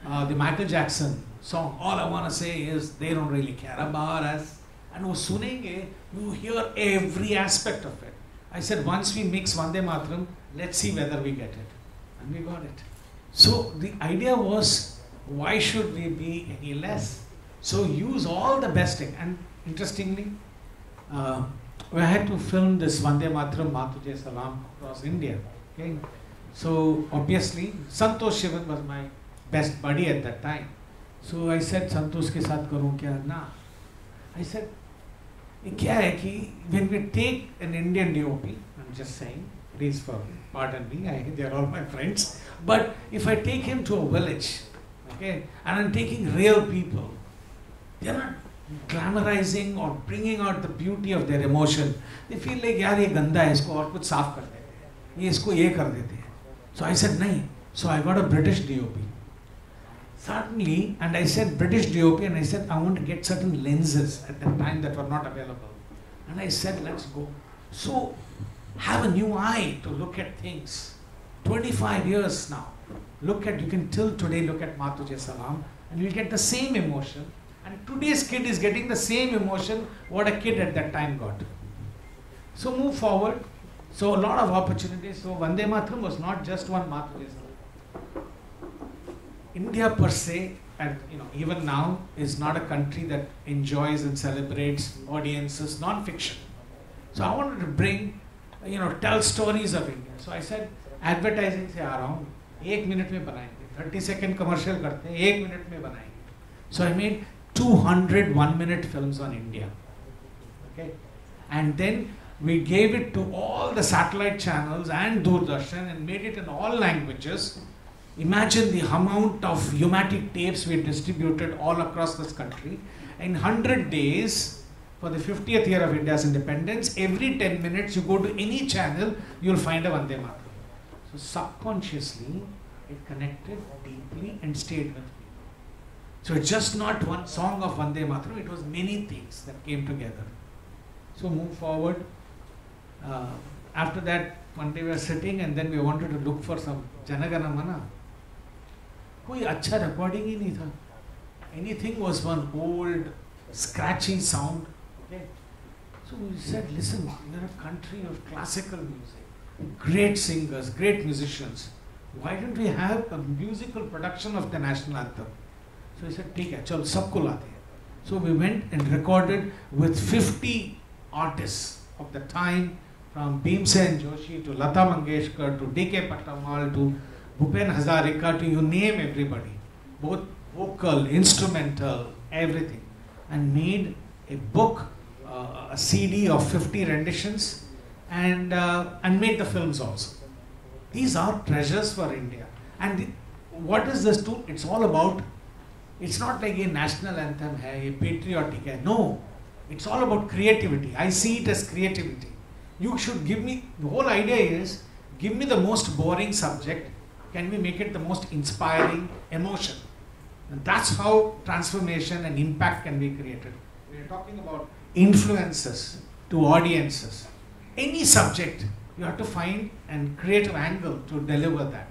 the Michael Jackson song, All I Wanna Say Is They Don't Really Care About Us. And you hear every aspect of it. I said, once we mix Vande Mataram, let's see whether we get it. And we got it. So the idea was, why should we be any less? So use all the best thing. And interestingly, we had to film this Vande Mataram, Maa Tujhe Salaam across India. Okay? So obviously, Santosh Shivan was my best buddy at that time. So I said, Santosh ke saath karu kya? Na. I said, when we take an Indian DOP, I'm just saying, please pardon me, they are all my friends. But if I take him to a village, okay, and I'm taking real people, they're not glamorizing or bringing out the beauty of their emotion. They feel like, yaar, ye ganda hai, isko aur kuch saaf kar dete. Ye isko ye kar dete. So I said, nahi. So I got a British DOP. Suddenly, and I said British DOP, and I said I want to get certain lenses at that time that were not available. And I said, let's go. So have a new eye to look at things. 25 years now. Look at, you can till today look at Maa Tujhe Salaam, and you'll get the same emotion. And today's kid is getting the same emotion what a kid at that time got. So move forward. So a lot of opportunities. So Vande Mataram was not just one Maa Tujhe Salaam. India per se, and even now, is not a country that enjoys and celebrates audiences, non-fiction. So I wanted to bring, tell stories of India. So I said, advertising se aa raha hoon, 1 minute mein banayenge, 30-second commercial karte hain, 1 minute mein banayenge. So I made 200 1-minute films on India. Okay? And then we gave it to all the satellite channels and Doordarshan and made it in all languages. Imagine the amount of U-matic tapes we distributed all across this country. In 100 days, for the 50th year of India's independence, every 10 minutes you go to any channel, you'll find a Vande Mataram. So subconsciously, it connected deeply and stayed with me. So it's just not one song of Vande Mataram, it was many things that came together. So move forward. After that, one day we were sitting and then we wanted to look for some Janagana Mana. कोई अच्छा recording ही नहीं था. Anything was one old, scratchy sound. Okay. So we said, listen, we are a country of classical music, great singers, great musicians. Why don't we have a musical production of the national anthem? So we said, ठीक है, चल सबको लाते हैं. So we went and recorded with 50 artists of the time, from Bhimsen Joshi to Lata Mangeshkar to D.K. Pattammal to Bhupen Hazarika, to you name everybody, both vocal, instrumental, everything, and made a book, a CD of 50 renditions, and made the films also. These are treasures for India. And what is this tool? It's all about, it's not like a national anthem, hai, a patriotic, hai. No, it's all about creativity. I see it as creativity. You should give me, the whole idea is, give me the most boring subject. Can we make it the most inspiring emotion? And that's how transformation and impact can be created. We are talking about influences to audiences. Any subject, you have to find and create an angle to deliver that.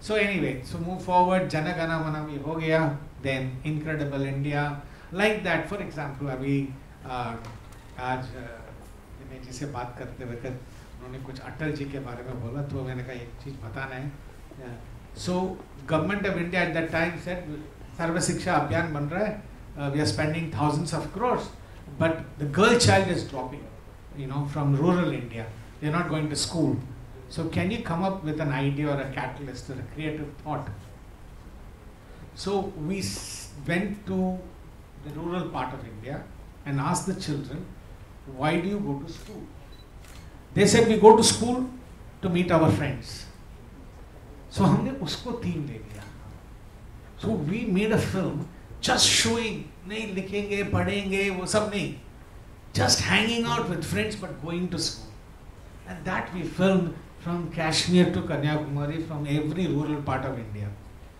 So anyway, so move forward, Jana Gana Manami ho gaya, then Incredible India. Like that, for example, abhi आज मैं जिसे बात करते वक्त उन्होंने कुछ अटल जी के बारे में बोला तो मैंने कहा एक चीज़ बताना है. So government of India at that time said सर्व शिक्षा अभियान बन रहा है, we are spending thousands of crores, but the girl child is dropping, you know, from rural India. They are not going to school. So can you come up with an idea or a catalyst or a creative thought? So we went to the rural part of India and asked the children, why do you go to school? They said, we go to school to meet our friends. So हमने उसको theme दे दिया. So we made a film just showing, नहीं लिखेंगे, पढ़ेंगे, वो सब नहीं. Just hanging out with friends but going to school. And that we filmed from Kashmir to Kanyakumari, from every rural part of India.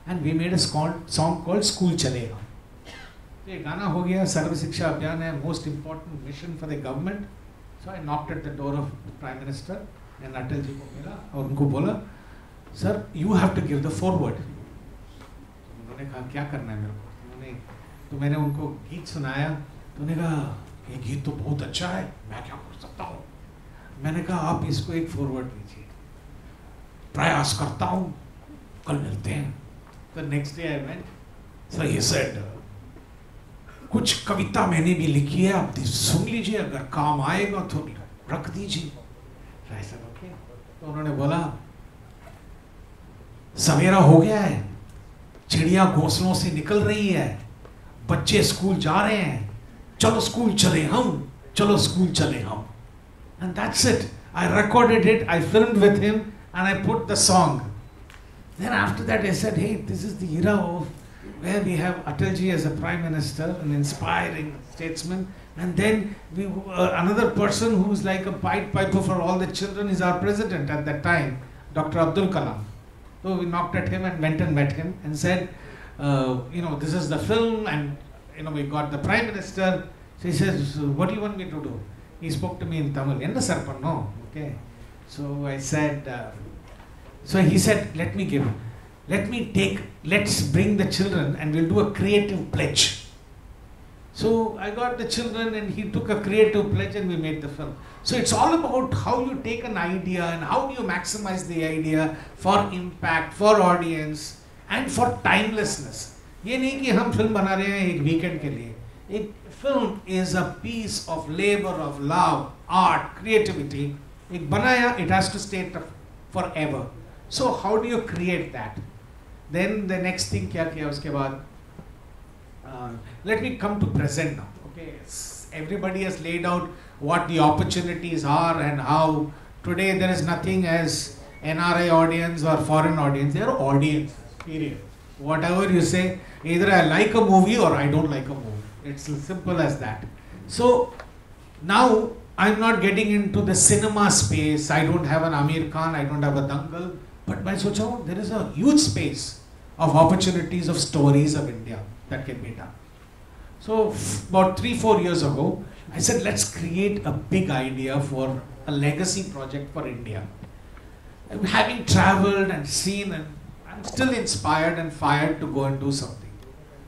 And we made a song called School Chalega. So this Gana ho gaya, Sarva Shiksha Abhiyan hai, most important mission for the government. So I knocked at the door of the Prime Minister and Atal ji ko mila aur unko bola, sir, you have to give the foreword. So उन्होंने कहा क्या करना है मेरे को? उन्होंने तो मैंने उनको गीत सुनाया. तो उन्होंने कहा ये गीत तो बहुत अच्छा है, मैं क्या कर सकता हूँ? मैंने कहा आप इसको एक फॉरवर्ड दीजिए. प्रयास करता हूँ, कल मिलते हैं. तो next day I went, sir he said कुछ कविता मैंने भी लिखी है, आप सुन लीजिए, अगर काम आएगा तो रख दीजिए. Rai sir okay. तो उन्होंने बोला सवेरा हो गया है, चिड़िया घोंसलों से निकल रही है, बच्चे स्कूल जा रहे हैं, चलो स्कूल चले हम, चलो स्कूल चले हम. And that's it. I recorded it, I filmed with him, and I put the song. Then after that I said, hey, this is the era of where we have Atalji as a Prime Minister, an inspiring statesman, and then we, another person who's like a Pied Piper for all the children is our President at that time, Dr. Abdul Kalam. So we knocked at him and went and met him and said, you know, this is the film and, you know, we got the Prime Minister. So he says, what do you want me to do? He spoke to me in Tamil. Enna sir pannu, okay. So I said, so he said, let's bring the children and we'll do a creative pledge. So I got the children and he took a creative pledge and we made the film. So it's all about how you take an idea and how you maximize the idea for impact, for audience and for timelessness. ये नहीं कि हम film बना रहे हैं एक weekend के लिए. Film is a piece of labor of love, art, creativity. Ek banaya, it has to stay forever. So how do you create that? Then the next thing kya kiya uske baad? Let me come to present now. Okay, everybody has laid out what the opportunities are and how today there is nothing as NRI audience or foreign audience. They are audiences, period. Whatever you say, either I like a movie or I don't like a movie. It's as simple as that. So now I'm not getting into the cinema space. I don't have an Amir Khan, I don't have a Dangal. But by Sochao, there is a huge space of opportunities of stories of India that can be done. So about 3-4 years ago, I said, let's create a big idea for a legacy project for India. And having traveled and seen, and I'm still inspired and fired to go and do something.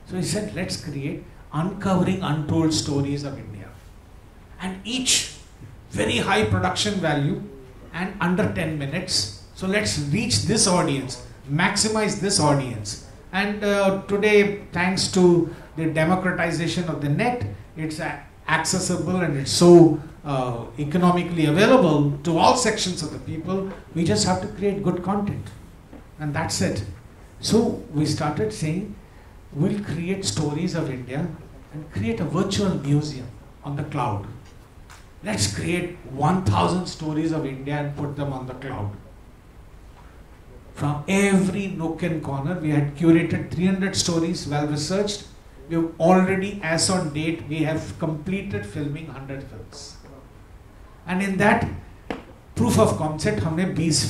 So he said, let's create Uncovering Untold Stories of India, and each very high production value and under 10 minutes. So let's reach this audience, maximize this audience. And today, thanks to the democratization of the net, it's accessible and it's so economically available to all sections of the people. We just have to create good content and that's it. So we started saying, we'll create stories of India and create a virtual museum on the cloud. Let's create 1,000 stories of India and put them on the cloud. From every nook and corner, we had curated 300 stories, well-researched. We've already, as on date, we have completed filming 100 films. And in that proof of concept, we put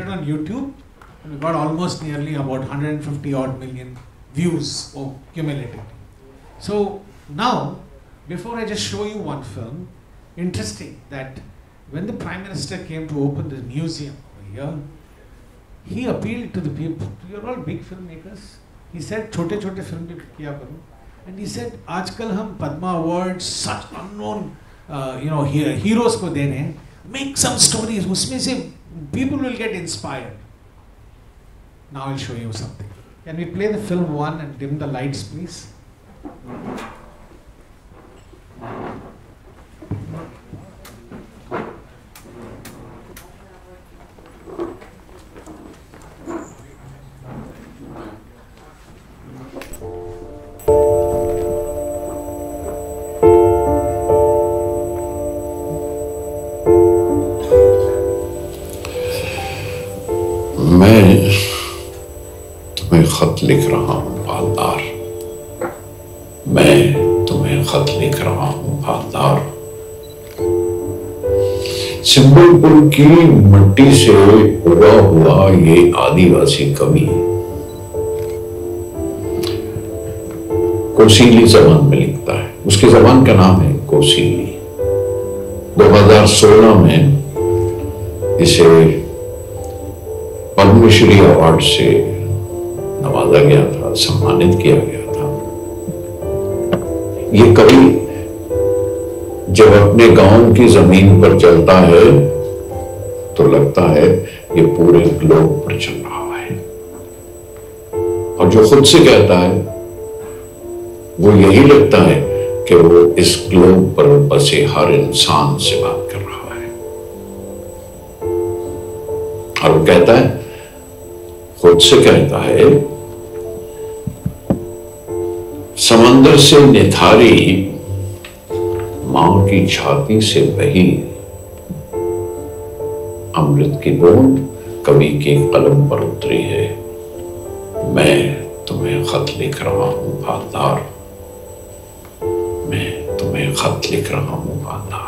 it on YouTube. We got almost nearly about 150 odd million views cumulatively. So now, before I just show you one film, interesting that when the Prime Minister came to open the museum over here, he appealed to the people. You're all big filmmakers. He said, "Chote chote film kiya karo." And he said, "Aajkal hum Padma awards, such unknown, heroes ko de rahe hain. Make some stories. Usme se people will get inspired." Now I'll show you something. Can we play the film one and dim the lights, please? खत लिख रहा हूं हालदार, मैं तुम्हें खत लिख रहा हूं हालदार। संबलपुर की मिट्टी से उगा हुआ ये आदिवासी कवि कोसीली जबान में लिखता है। उसकी जबान का नाम है कोसीली। 2016 में इसे पद्मश्री अवार्ड से नवाजा गया था, सम्मानित किया गया था। ये कवि जब अपने गांव की जमीन पर चलता है तो लगता है ये पूरे ग्लोब पर चल रहा है, और जो खुद से कहता है वो यही लगता है कि वो इस ग्लोब पर बसे हर इंसान से बात कर रहा है। और वो कहता है, खुद से कहता है, समंदर से निथारी मां की छाती से बही अमृत की बूंद कवि के कलम पर उतरी है। मैं तुम्हें खत लिख रहा हूं हालदार, मैं तुम्हें खत लिख रहा हूं हालदार।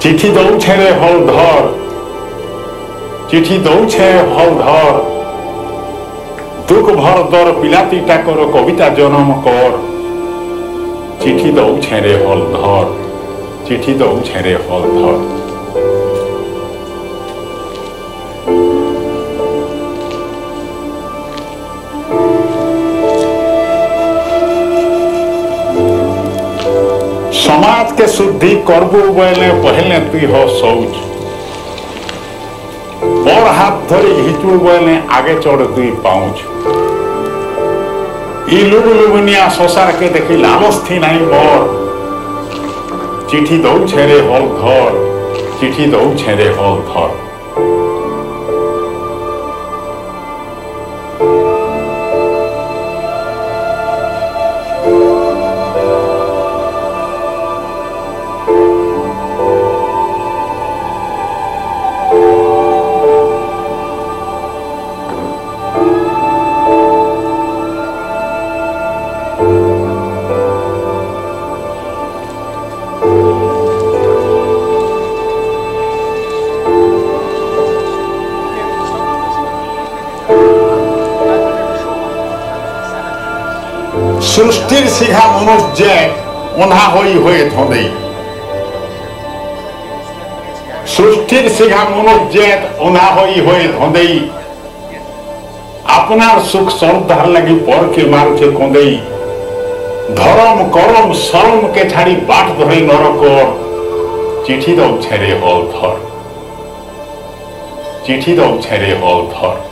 चिठी दौछे हलधर दुख भर दर पिलाती टाकर कविता जन्म कर। चिठी दौछे रे हलधर, चिठी दौछे रे हलधर। के शुद्धि करबो बोले पहले तुई हो शौच, और हाथ धरे हिचू बोले आगे चढ़ तुई पाउच। ये लोग लोगनिया सोचा रखे देखी लामस्थी नहीं बोर चिठी दो छेरे हॉल धोर चिठी दो छेरे हॉल धोर सुष्टिर सिखा मनुष्य उन्हा होई होए थोड़े सुष्टिर सिखा मनुष्य उन्हा होई होए थोड़े अपना सुख सौंद धर लगी पौर के मार के कोंदे धर्म कर्म शर्म के छाड़ी बाट धरे नरक चिठी दो छेरे होल थर चिठी दो छेरे होल थर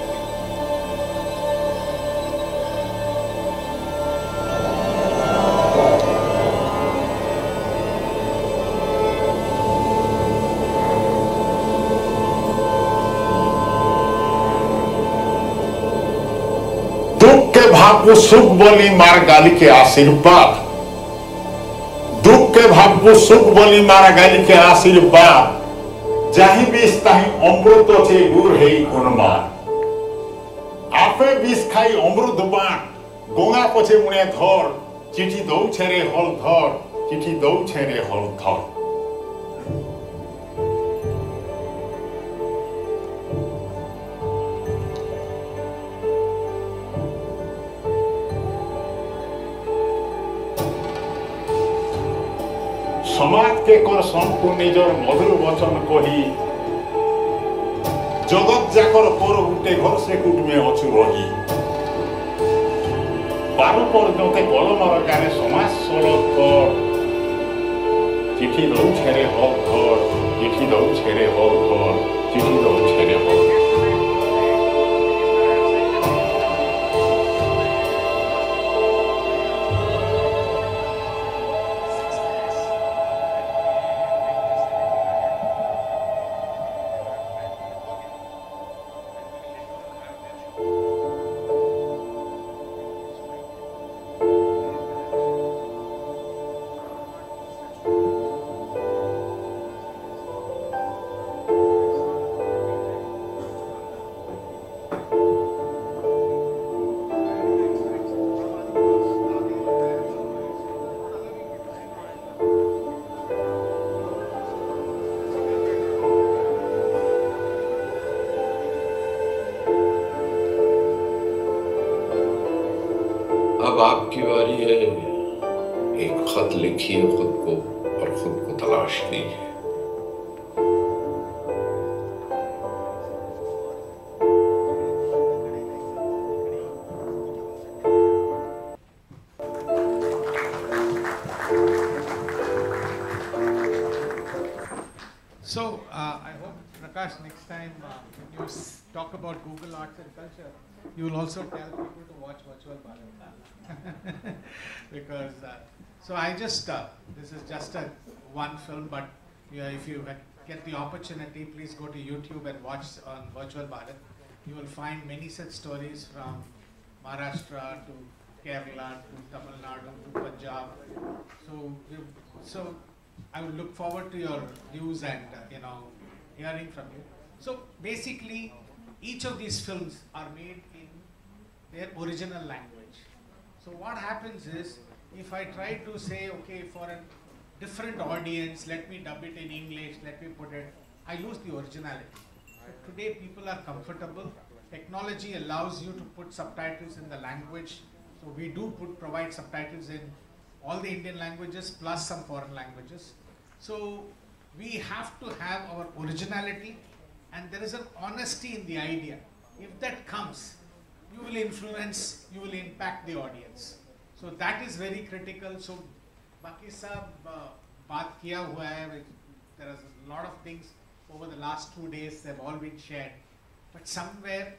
भागो सुख बोली मार गाली के आशीर्वाद दुख के भागो सुख बोली मार गाली के आशीर्वाद जही बीस ताही अमृत तो छे गुर है गुणमान आपे बीस खाई अमृत बाण गोंगा पछे मुने धर चिठी दो छेरे हल धर चिठी दो छेरे हल धर समाज के कर संपूर्ण निजर मधुर वचन कही जगत जाकर पर उठे घर से कूट में अचू रही बारू पर्यते कलम रकाने समाज सलत कर चिठी दौ छेरे हल घर चिठी दौ छेरे हल घर चिठी दौ छेरे हल about Google Arts and Culture, you will also tell people to watch Virtual Bharat. Because, so I just, this is just a one film, but if you get the opportunity, please go to YouTube and watch on Virtual Bharat. You will find many such stories from Maharashtra to Kerala to Tamil Nadu to Punjab. So I will look forward to your views and, hearing from you. So basically, each of these films are made in their original language. So what happens is, if I try to say, okay, for a different audience, let me dub it in English, let me put it, I lose the originality. But today people are comfortable. Technology allows you to put subtitles in the language. So we do provide subtitles in all the Indian languages plus some foreign languages. So we have to have our originality. And there is an honesty in the idea. If that comes, you will influence, you will impact the audience. So that is very critical. So, Baki sab baat kiya hua hai. There are a lot of things over the last 2 days. They've all been shared. But somewhere,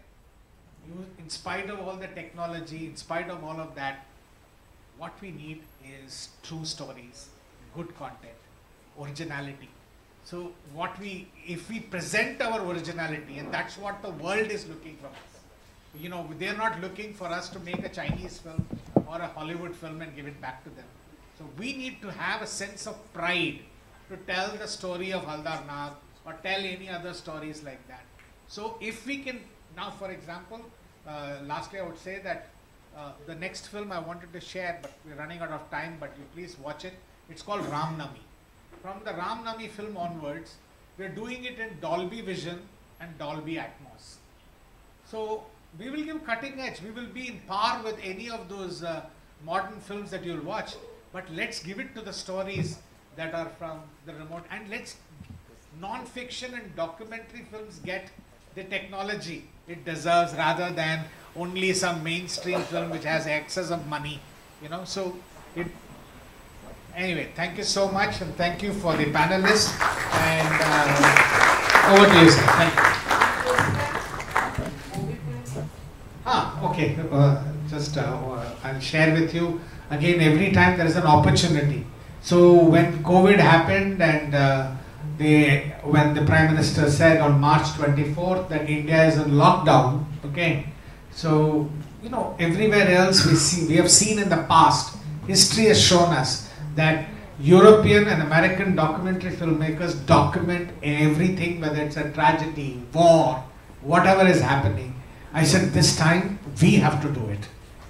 you, in spite of all the technology, in spite of all of that, what we need is true stories, good content, originality. So what we, if we present our originality, and that's what the world is looking from us. You know, they're not looking for us to make a Chinese film or a Hollywood film and give it back to them. So we need to have a sense of pride to tell the story of Haldar Nag or tell any other stories like that. So if we can, now for example, lastly I would say that the next film I wanted to share, but we're running out of time, but you please watch it. It's called Ram Nami. From the Ram Nami film onwards, we're doing it in Dolby Vision and Dolby Atmos. So we will give cutting edge. We will be in par with any of those modern films that you'll watch. But let's give it to the stories that are from the remote. And let's non-fiction and documentary films get the technology it deserves rather than only some mainstream film which has excess of money. You know, so it, anyway, thank you so much. And thank you for the panelists. And over to you, sir. Thank you. Okay, just I'll share with you, again, every time there is an opportunity. So when COVID happened and when the Prime Minister said on March 24th that India is in lockdown, okay, so, you know, everywhere else we have seen in the past, history has shown us that European and American documentary filmmakers document everything, whether it's a tragedy, war, whatever is happening. I said, this time, we have to do it.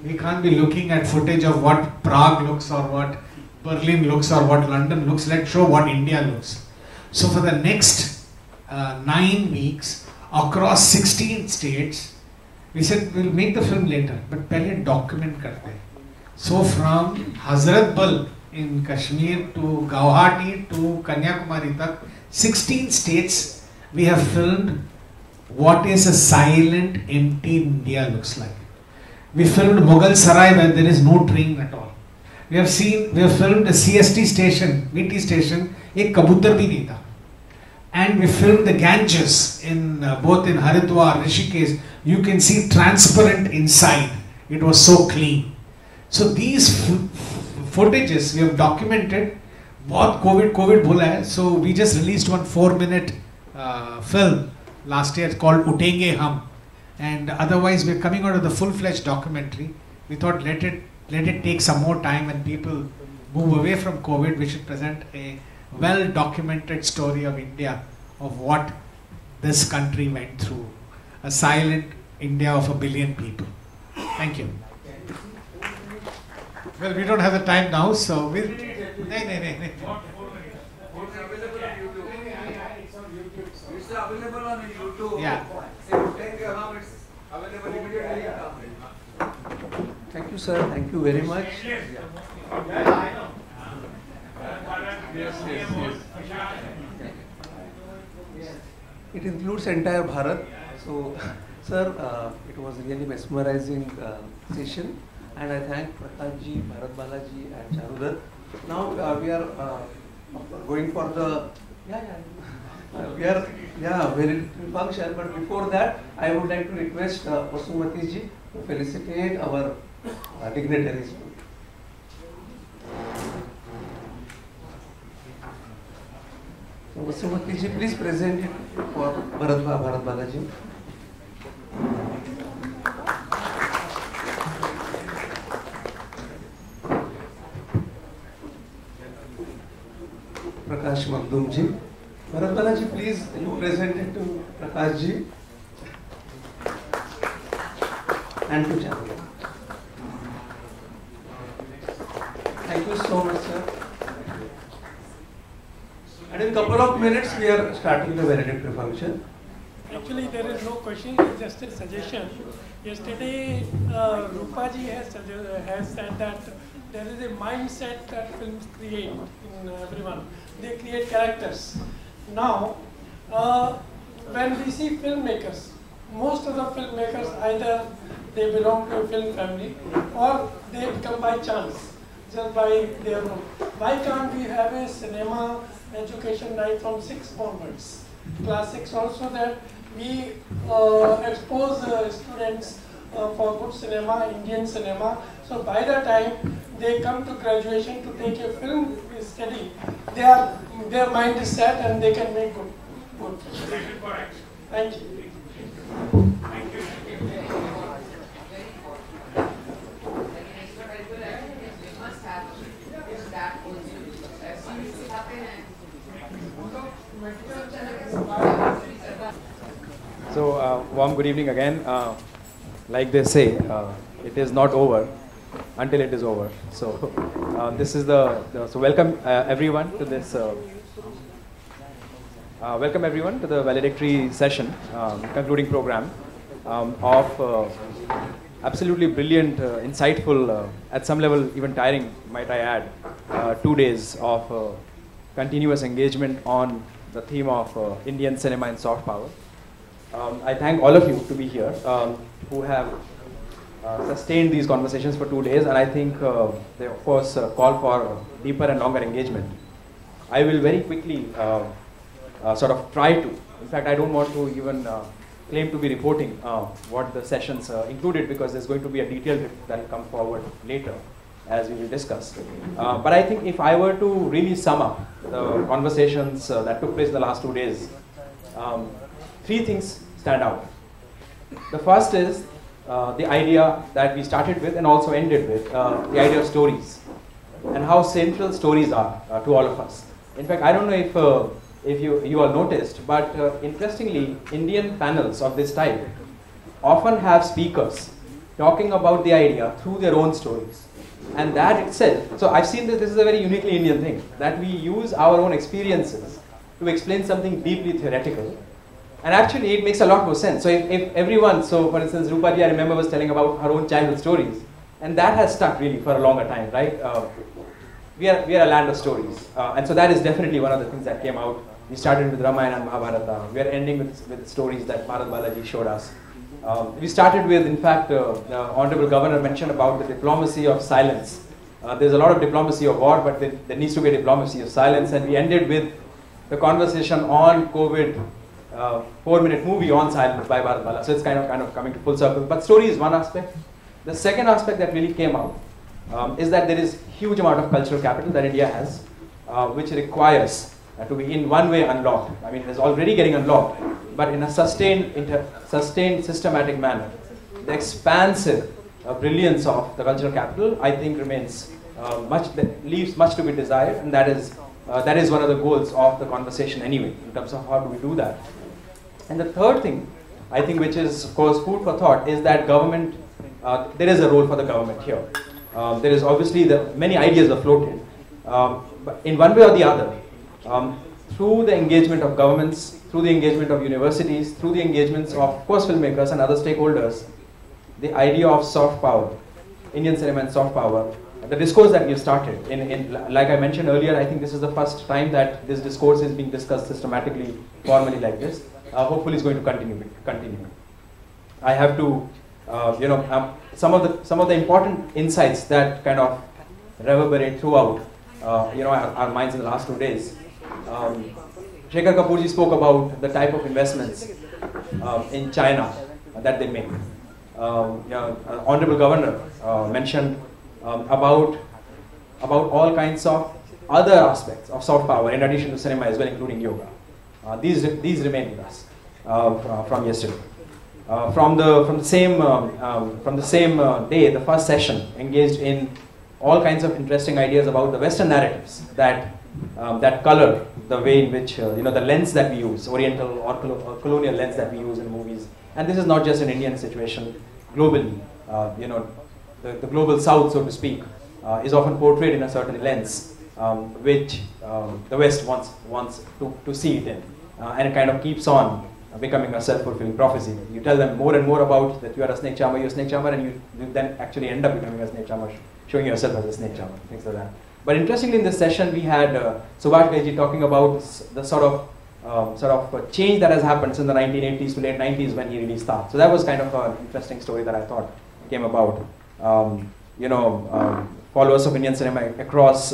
We can't be looking at footage of what Prague looks or what Berlin looks or what London looks. Let's show what India looks. So for the next 9 weeks, across 16 states, we said, we'll make the film later, but pehle document karte. So from Hazrat Bal in Kashmir to Guwahati to Kanyakumari tak, 16 states, we have filmed what is a silent, empty India looks like. We filmed Mughal Sarai where there is no train at all. We have filmed a CST station, VT station, ek kabutar bhi nahi tha. And we filmed the Ganges in both in Haridwar, Rishikesh. You can see transparent inside. It was so clean. So these footages we have documented. Bahut COVID bola hai. So we just released one 4-minute film. Last year, it's called Uthenge Hum, and otherwise we're coming out of the full-fledged documentary. We thought let it take some more time when people move away from COVID. We should present a well-documented story of India, of what this country went through, a silent India of 1 billion people. Thank you. Well, we don't have the time now, so we'll. Available on YouTube. Yeah. Available immediately. Thank you, sir. Thank you very much. Yes, yes, yes. It includes entire Bharat. So, sir, it was really mesmerizing session, and I thank Prakash ji, Bharatbala ji, and Charudatta. Now we are going for the. Very function, but before that, I would like to request Vasumati ji to felicitate our dignitaries. So, Vasumati ji, please present it for Bharatbala ji. Prakash Magdum ji. Bharatbala ji, please, you present it to Prakash ji and to Chandra. Thank you so much, sir. And in a couple of minutes, we are starting the valedictory function. Actually, there is no question, it's just a suggestion. Yesterday, Rupa ji has said that there is a mindset that films create in everyone. They create characters. Now, when we see filmmakers, most of the filmmakers either they belong to a film family or they come by chance. just by their own. Why can't we have a cinema education right from 6 onwards? Class 6 also, that we expose students for good cinema, Indian cinema. So by the time they come to graduation to take a film study, they are, their mind is set and they can make good. Thank you. Thank you. So, warm good evening again. Like they say, it is not over until it is over. So, this is so welcome everyone to this. Welcome everyone to the valedictory session, concluding program of absolutely brilliant, insightful, at some level even tiring, might I add, 2 days of continuous engagement on the theme of Indian cinema and soft power. I thank all of you to be here who have sustained these conversations for 2 days, and I think they of course call for deeper and longer engagement. I will very quickly sort of try to, in fact I don't want to even claim to be reporting what the sessions included, because there's going to be a detailed bit that will come forward later as we will discuss. But I think if I were to really sum up the conversations that took place in the last 2 days, three things stand out. The first is the idea that we started with and also ended with, the idea of stories and how central stories are to all of us. In fact, I don't know if you all noticed, but interestingly, Indian panels of this type often have speakers talking about the idea through their own stories. And that itself, so I've seen this is a very uniquely Indian thing, that we use our own experiences to explain something deeply theoretical. And actually, it makes a lot more sense. So if everyone, so for instance, Rupaji, I remember, was telling about her own childhood stories, and that has stuck really for a longer time, right? We are a land of stories. And so that is definitely one of the things that came out. We started with Ramayana and Mahabharata. We are ending with stories that Bharatbala ji showed us. We started with, in fact, the Honorable Governor mentioned about the diplomacy of silence. There's a lot of diplomacy of war, but there needs to be a diplomacy of silence. And we ended with the conversation on COVID, 4-minute movie on silence by Bharatbala. So it's kind of coming to full circle. But story is one aspect. The second aspect that really came out is that there is huge amount of cultural capital that India has, which requires to be in one way unlocked. I mean, it is already getting unlocked, but in a sustained, systematic manner. The expansive brilliance of the cultural capital, I think, remains leaves much to be desired, and that is one of the goals of the conversation anyway, in terms of how do we do that. And the third thing, I think, which is of course food for thought, is that government. There is a role for the government here. There is obviously many ideas are floated, but in one way or the other, through the engagement of governments, through the engagement of universities, through the engagements of course filmmakers and other stakeholders, the idea of soft power, Indian cinema and soft power, the discourse that we started, like I mentioned earlier, I think this is the first time that this discourse is being discussed systematically, formally like this. Hopefully it's going to continue. I have to, some of the important insights that kind of reverberate throughout, our minds in the last 2 days. Shekhar Kapoorji spoke about the type of investments in China that they make. Honorable Governor mentioned about all kinds of other aspects of soft power in addition to cinema as well, including yoga. These remain with us from yesterday. From the same day, the first session engaged in all kinds of interesting ideas about the Western narratives that color the way in which the lens that we use, Oriental or colonial lens that we use in movies. And this is not just an Indian situation. Globally, the global South, so to speak, is often portrayed in a certain lens which the West wants to see it in, and it kind of keeps on becoming a self-fulfilling prophecy. You tell them more and more about that you are a snake charmer, and you then actually end up becoming a snake charmer, showing yourself as a snake charmer, things like that. But interestingly, in this session, we had Subhash Gaiji talking about the sort of change that has happened since the 1980s to late 90s when he really started. So that was kind of an interesting story that I thought came about. followers of Indian cinema across,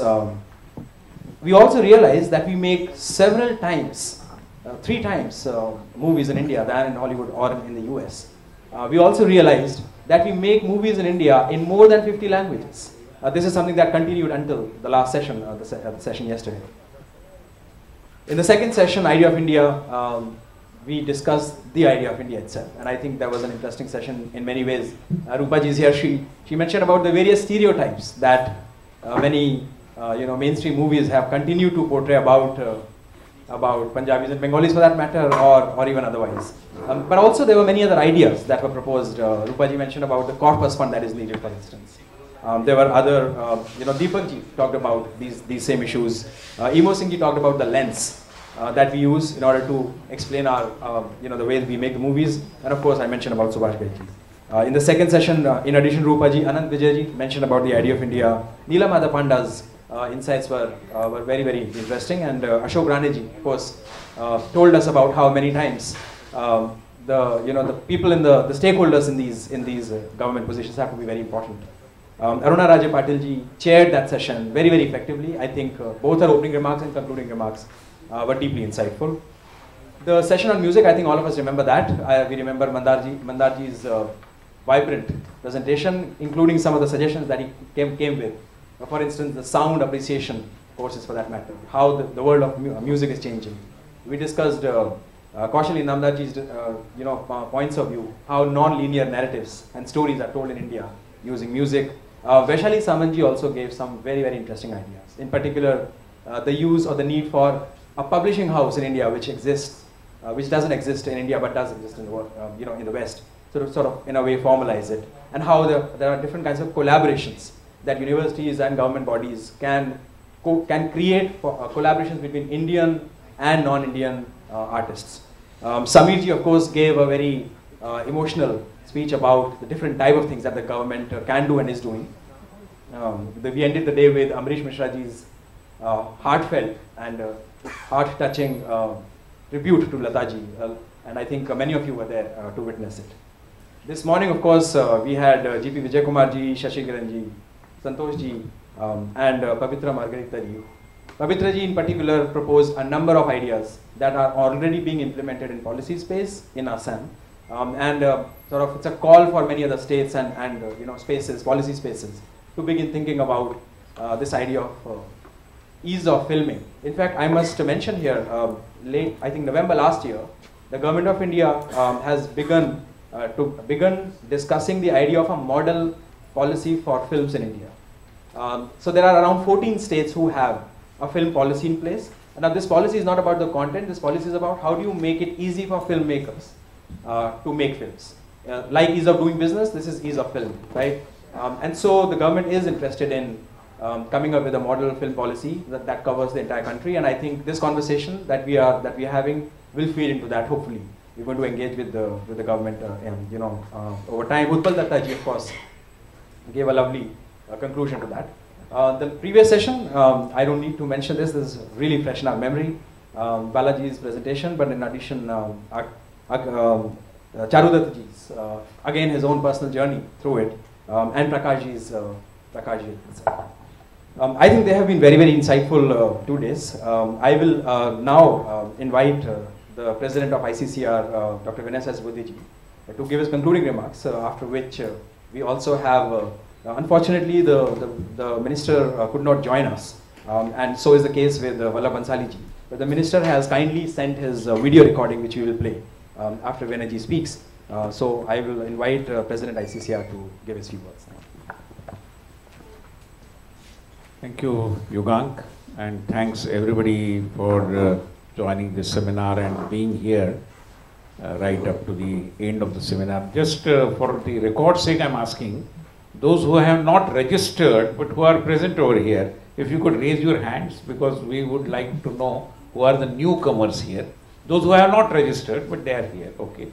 we also realized that we make several times, 3 times movies in India than in Hollywood or in the US. We also realized that we make movies in India in more than 50 languages. This is something that continued until the last session, the session yesterday. In the second session, Idea of India, we discussed the idea of India itself, and I think that was an interesting session in many ways. Rupa ji is here. She mentioned about the various stereotypes that many mainstream movies have continued to portray about Punjabis and Bengalis for that matter, or even otherwise. But also there were many other ideas that were proposed. Rupa ji mentioned about the corpus fund that is needed, for instance. There were other, Deepak ji talked about these same issues. Emo Singh ji talked about the lens that we use in order to explain our, the way we make the movies. And of course, I mentioned about Subhash Ghai ji. In the second session, in addition, Rupa ji, Anand Vijay ji mentioned about the idea of India. Neelam Adapanda's insights were very, very interesting. And Ashok Rane ji, of course, told us about how many times the people in the stakeholders in these government positions have to be very important. Aruna Raja Patil ji chaired that session very, very effectively. I think both her opening remarks and concluding remarks were deeply insightful. The session on music, I think all of us remember that. We remember Mandar ji's vibrant presentation, including some of the suggestions that he came with. For instance, the sound appreciation courses for that matter, how the world of music is changing. We discussed Kaushali Namdar ji's points of view, how non-linear narratives and stories are told in India using music. Vaishali Samanji also gave some very, very interesting ideas. In particular, the use or the need for a publishing house in India which exists, which doesn't exist in India but does exist in the world, in the West, sort of in a way formalize it, and how there are different kinds of collaborations that universities and government bodies can create for, collaborations between Indian and non-Indian artists. Sameer ji, of course, gave a very emotional speech about the different type of things that the government can do and is doing. We ended the day with Amrish Mishra ji's heartfelt and heart-touching tribute to Lataji, and I think many of you were there to witness it. This morning, of course, we had G.P. Vijay Kumar ji, Shashi Kiran ji, Santosh ji, and Pavitra Margarita ji. Pavitra ji in particular proposed a number of ideas that are already being implemented in policy space in Assam. It's a call for many other states and spaces, policy spaces, to begin thinking about this idea of ease of filming. In fact, I must mention here, November last year, the government of India has begun discussing the idea of a model policy for films in India. So there are around 14 states who have a film policy in place. Now this policy is not about the content, this policy is about how do you make it easy for filmmakers to make films. Like ease of doing business, this is ease of film, right? And so the government is interested in coming up with a model film policy that covers the entire country, and I think this conversation that we are having will feed into that. Hopefully, we're going to engage with the government, over time. Utpal Datta ji, of course, gave a lovely conclusion to that. The previous session, I don't need to mention this. This is really fresh in our memory. Balaji's presentation, but in addition, Charudatta ji's, again his own personal journey through it, and Prakash ji's. I think they have been very, very insightful 2 days. I will now invite the president of ICCR, Dr. Vinay Sasbudhi ji, to give his concluding remarks, after which we also have, unfortunately, the minister could not join us, and so is the case with Vallabh Bhansali ji. But the minister has kindly sent his video recording, which we will play after Vinay ji speaks. So I will invite President ICCR to give his few words. Thank you, Yugank, and thanks everybody for joining this seminar and being here right up to the end of the seminar. Just for the record's sake, I'm asking those who have not registered but who are present over here, if you could raise your hands, because we would like to know who are the newcomers here. Those who have not registered but they are here, okay.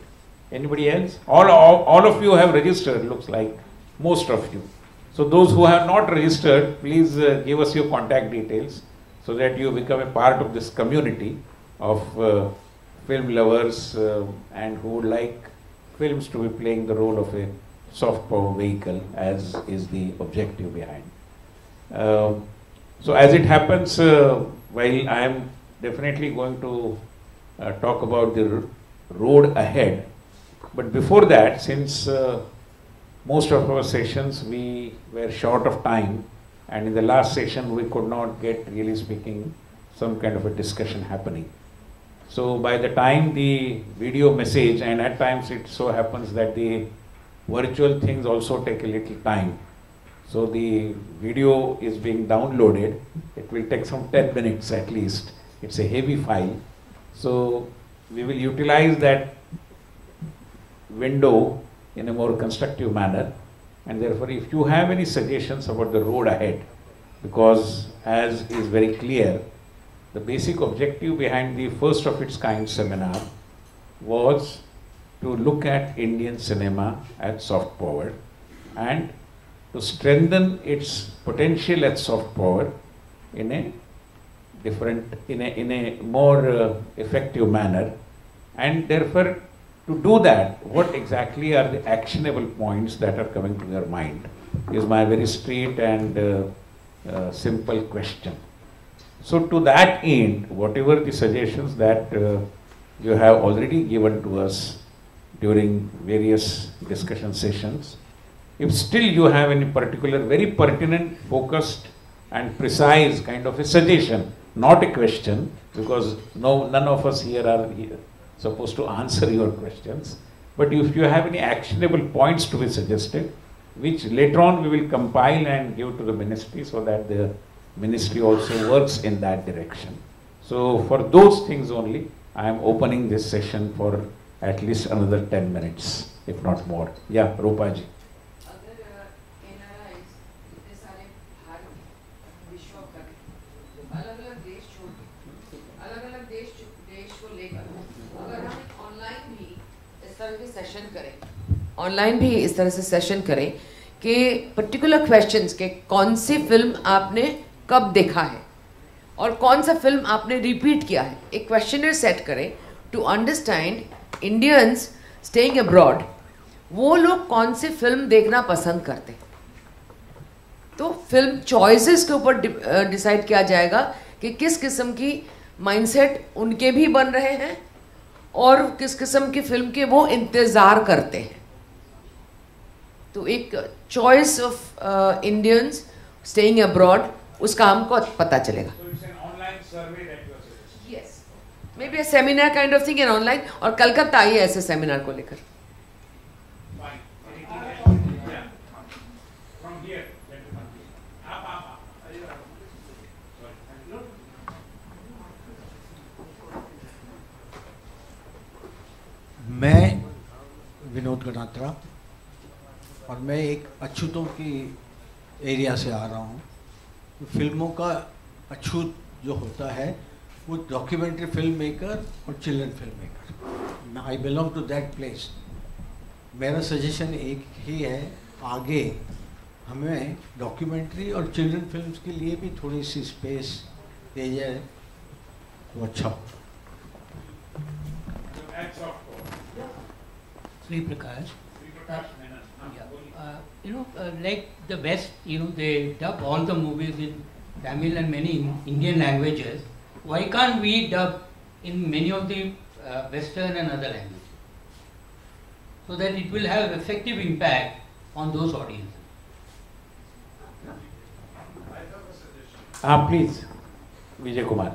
Anybody else? All of you have registered, looks like, most of you. So those who have not registered, please give us your contact details so that you become a part of this community of film lovers and who would like films to be playing the role of a soft power vehicle, as is the objective behind. So as it happens, while I am definitely going to talk about the road ahead, but before that, since most of our sessions we were short of time, and in the last session we could not get, really speaking, some kind of a discussion happening. So by the time the video message, and at times it so happens that the virtual things also take a little time. So the video is being downloaded. It will take some 10 minutes at least. It's a heavy file. So we will utilize that window in a more constructive manner. And therefore, if you have any suggestions about the road ahead, because as is very clear, the basic objective behind the first of its kind seminar was to look at Indian cinema as soft power and to strengthen its potential as soft power in a different, in a more effective manner. And therefore, to do that, what exactly are the actionable points that are coming to your mind is my very straight and simple question. So to that end, whatever the suggestions that you have already given to us during various discussion sessions, if still you have any particular, very pertinent, focused and precise kind of a suggestion, not a question, because none of us here are supposed to answer your questions, but if you have any actionable points to be suggested, which later on we will compile and give to the ministry so that the ministry also works in that direction. So for those things only, I am opening this session for at least another 10 minutes, if not more. Yeah, Rupa ji. Online भी इस तरह से session करें कि particular questions के कौन सी film आपने कब देखा है और कौन सा फिल्म आपने रिपीट किया है. एक क्वेश्चनर सेट करें to understand Indians staying abroad, वो लोग कौन सी फिल्म देखना पसंद करते हैं. तो फिल्म चॉइसेस के ऊपर डिसाइड किया जाएगा कि किस किस्म की माइंडसेट उनके भी बन रहे हैं और किस किस्म की फिल्म के वो इंतज़ार करते हैं. तो एक choice of Indians staying abroad, उसका हमको पता चलेगा. Yes, may be a seminar kind of thing in online, और कलकत्ता आई है ऐसे सेमिनार को लेकर. मैं विनोद गणात्रा और मैं एक अछूतों की एरिया से आ रहा हूँ. तो फिल्मों का अछूत जो होता है वो डॉक्यूमेंट्री फिल्म मेकर और children film maker. I belong to that place. मेरा सजेशन एक ही है, आगे हमें डॉक्यूमेंट्री और चिल्ड्रन फिल्म्स के लिए भी थोड़ी सी स्पेस दे जाए तो अच्छा हो. Sri Prakash. Like the West, they dub all the movies in Tamil and many Indian languages. Why can't we dub in many of the Western and other languages? So that it will have effective impact on those audiences. Please, Vijay Kumar.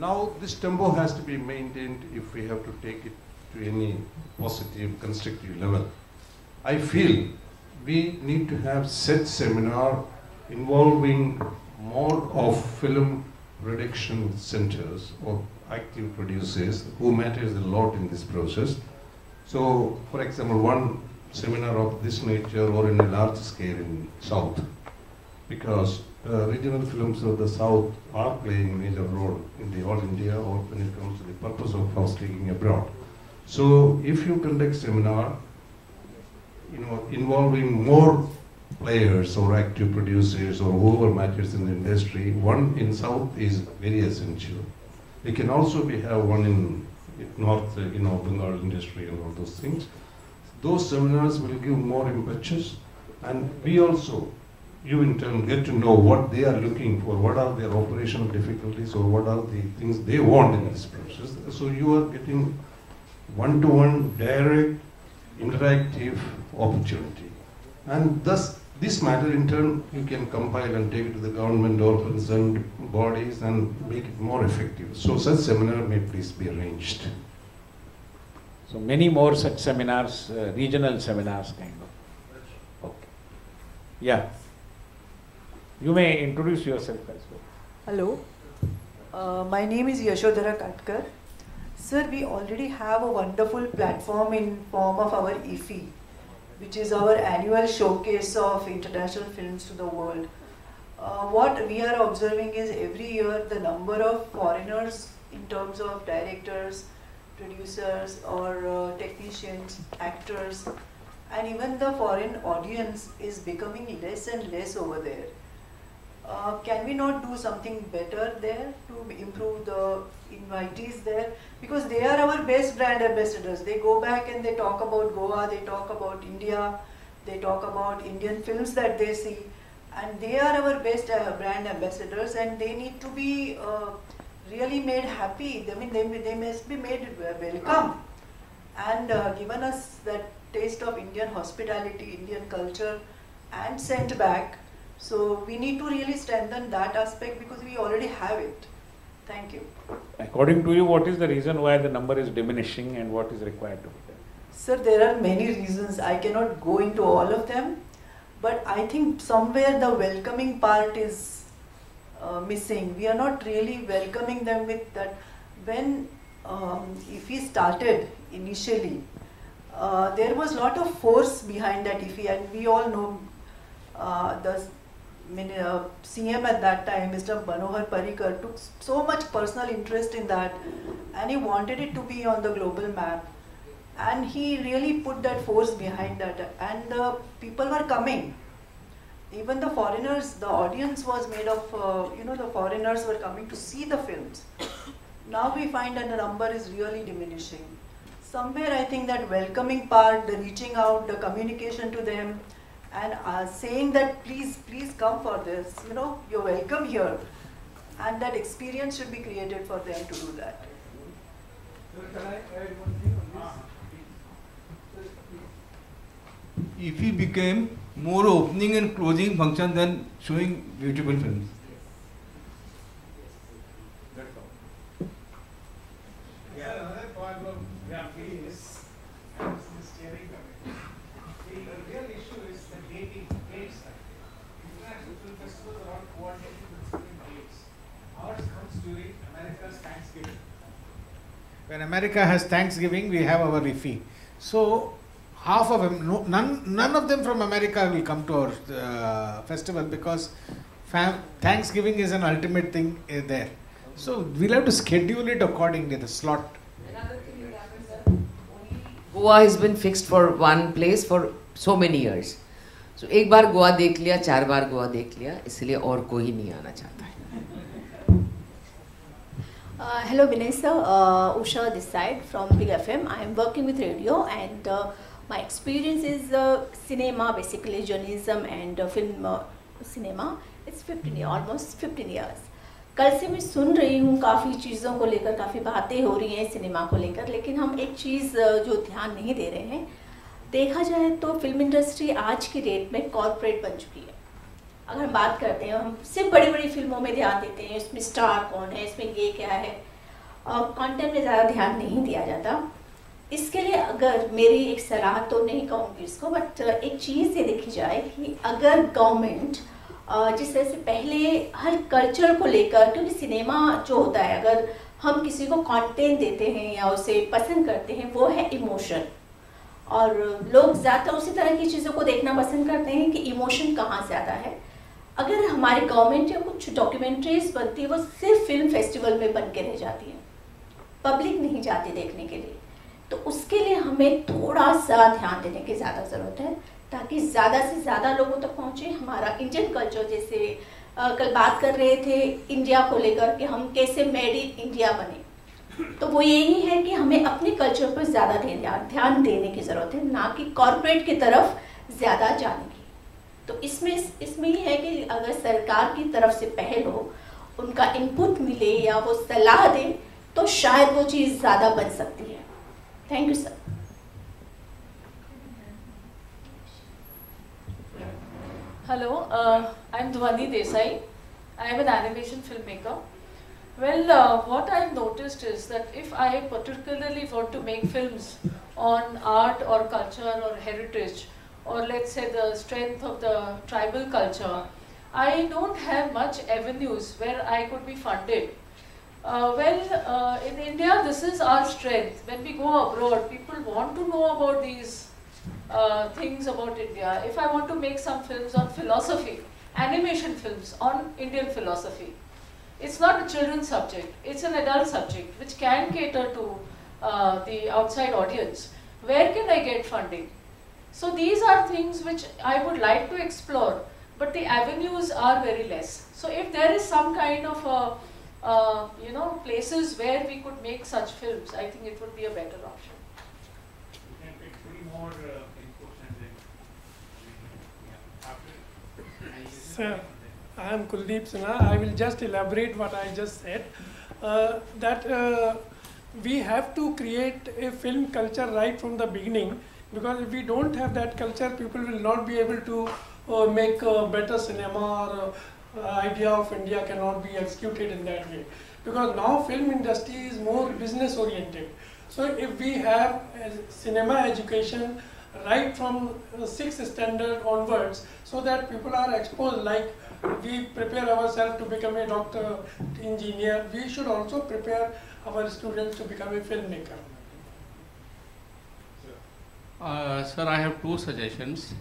Now this tempo has to be maintained if we have to take it to any positive, constructive level. I feel we need to have such seminar involving more of film production centers or active producers who matters a lot in this process. So, for example, one seminar of this nature or in a large scale in South, because regional films of the South are playing a major role in the all India or when it comes to the purpose of house taking abroad. So if you conduct seminar, involving more players or active producers or whoever matters in the industry, one in South is very essential. We can also have one in North, Bengal industry and all those things. Those seminars will give more impetus and we also, you in turn get to know what they are looking for, what are their operational difficulties or what are the things they want in this process. So you are getting one-to-one, direct, interactive opportunity. And thus, this matter in turn, you can compile and take it to the government or concerned bodies and make it more effective. So such seminar may please be arranged. So many more such seminars, regional seminars kind of. Okay. Yeah. You may introduce yourself as well. Hello. My name is Yashodhara Katkar. Sir, we already have a wonderful platform in form of our IFFI, which is our annual showcase of international films to the world. What we are observing is every year the number of foreigners in terms of directors, producers or technicians, actors, and even the foreign audience is becoming less and less over there. Can we not do something better there to improve the invitees there? Because they are our best brand ambassadors. They go back and they talk about Goa, they talk about India, they talk about Indian films that they see, and they are our best brand ambassadors, and they need to be really made happy. I mean, they must be made welcome and given us that taste of Indian hospitality, Indian culture, and sent back. So we need to really strengthen that aspect because we already have it. Thank you. According to you, what is the reason why the number is diminishing and what is required to be done? Sir, there are many reasons. I cannot go into all of them. But I think somewhere the welcoming part is missing. We are not really welcoming them with that. When IFFI started initially, there was a lot of force behind that IFFI, and we all know the CM at that time, Mr. Manohar Parrikar, took so much personal interest in that, and he wanted it to be on the global map, and he really put that force behind that, and the people were coming. Even the foreigners, the audience was made of, the foreigners were coming to see the films. Now we find that the number is really diminishing. Somewhere I think that welcoming part, the reaching out, the communication to them, and saying that please come for this, you're welcome here, and that experience should be created for them to do that. Can I add one thing on this? IFFI became more opening and closing function than showing beautiful films. That's all. Yeah, another part of IFFI is steering committee. The real issue is the dating dates. International film festivals are not coordinated with certain dates. Ours comes during America's Thanksgiving. When America has Thanksgiving, we have our IFFI. So half of them, none of them from America will come to our festival because Thanksgiving is an ultimate thing there. So we'll have to schedule it accordingly, the slot. Goa has been fixed for one place for so many years. So एक बार गोवा देख लिया, चार बार गोवा देख लिया, इसलिए और कोई नहीं आना चाहता है. Hello Vinay sir, Usha this side from Big FM. I am working with radio and my experience is cinema, basically journalism and film cinema. It's 15 years, almost 15 years. कल से मैं सुन रही हूँ काफ़ी चीज़ों को लेकर, काफ़ी बातें हो रही हैं सिनेमा को लेकर, लेकिन हम एक चीज़ जो ध्यान नहीं दे रहे हैं, देखा जाए तो फिल्म इंडस्ट्री आज की डेट में कॉर्पोरेट बन चुकी है. अगर हम बात करते हैं, हम सिर्फ बड़ी बड़ी फिल्मों में ध्यान देते हैं, इसमें स्टार कौन है, इसमें ये क्या है, और कॉन्टेंट में ज़्यादा ध्यान नहीं दिया जाता. इसके लिए अगर मेरी एक सलाह तो नहीं कहूँगी इसको, बट एक चीज़ ये देखी जाए कि अगर गवर्नमेंट जिस तरह से पहले हर कल्चर को लेकर, क्योंकि सिनेमा जो होता है, अगर हम किसी को कंटेंट देते हैं या उसे पसंद करते हैं, वो है इमोशन, और लोग ज़्यादा उसी तरह की चीज़ों को देखना पसंद करते हैं कि इमोशन कहाँ ज़्यादा है. अगर हमारे गवर्नमेंट या कुछ डॉक्यूमेंट्रीज बनती है, वो सिर्फ फिल्म फेस्टिवल में बन के रह जाती है, पब्लिक नहीं जाती देखने के लिए. तो उसके लिए हमें थोड़ा सा ध्यान देने की ज़्यादा ज़रूरत है ताकि ज़्यादा से ज़्यादा लोगों तक पहुँचे हमारा इंडियन कल्चर. जैसे कल बात कर रहे थे इंडिया को लेकर कि हम कैसे मेड इन इंडिया बने, तो वो यही है कि हमें अपने कल्चर पर ज़्यादा ध्यान देने की ज़रूरत है, ना कि कॉर्पोरेट की तरफ ज़्यादा जाने की. तो इसमें ये है कि अगर सरकार की तरफ से पहल हो, उनका इनपुट मिले या वो सलाह दें, तो शायद वो चीज़ ज़्यादा बन सकती है। Thank you sir. Hello, I am Dhwani Desai. I am an animation filmmaker. Well, what I have noticed is that if I particularly want to make films on art or culture or heritage, or let's say the strength of the tribal culture, I don't have much avenues where I could be funded. In India, this is our strength. When we go abroad, people want to know about these things about India. If I want to make some films on philosophy, animation films on Indian philosophy, it's not a children's subject, it's an adult subject which can cater to the outside audience. Where can I get funding? So these are things which I would like to explore, but the avenues are very less. So if there is some kind of places where we could make such films, I think it would be a better option. You can take three more inputs and then Sir, I am Kuldeep Sinha. I will just elaborate what I just said. We have to create a film culture right from the beginning, because if we don't have that culture, people will not be able to make better cinema, or idea of India cannot be executed in that way. Because now film industry is more business oriented. So if we have cinema education right from 6th standard onwards, so that people are exposed, like we prepare ourselves to become a doctor, engineer, we should also prepare our students to become a filmmaker. Sir, I have two suggestions.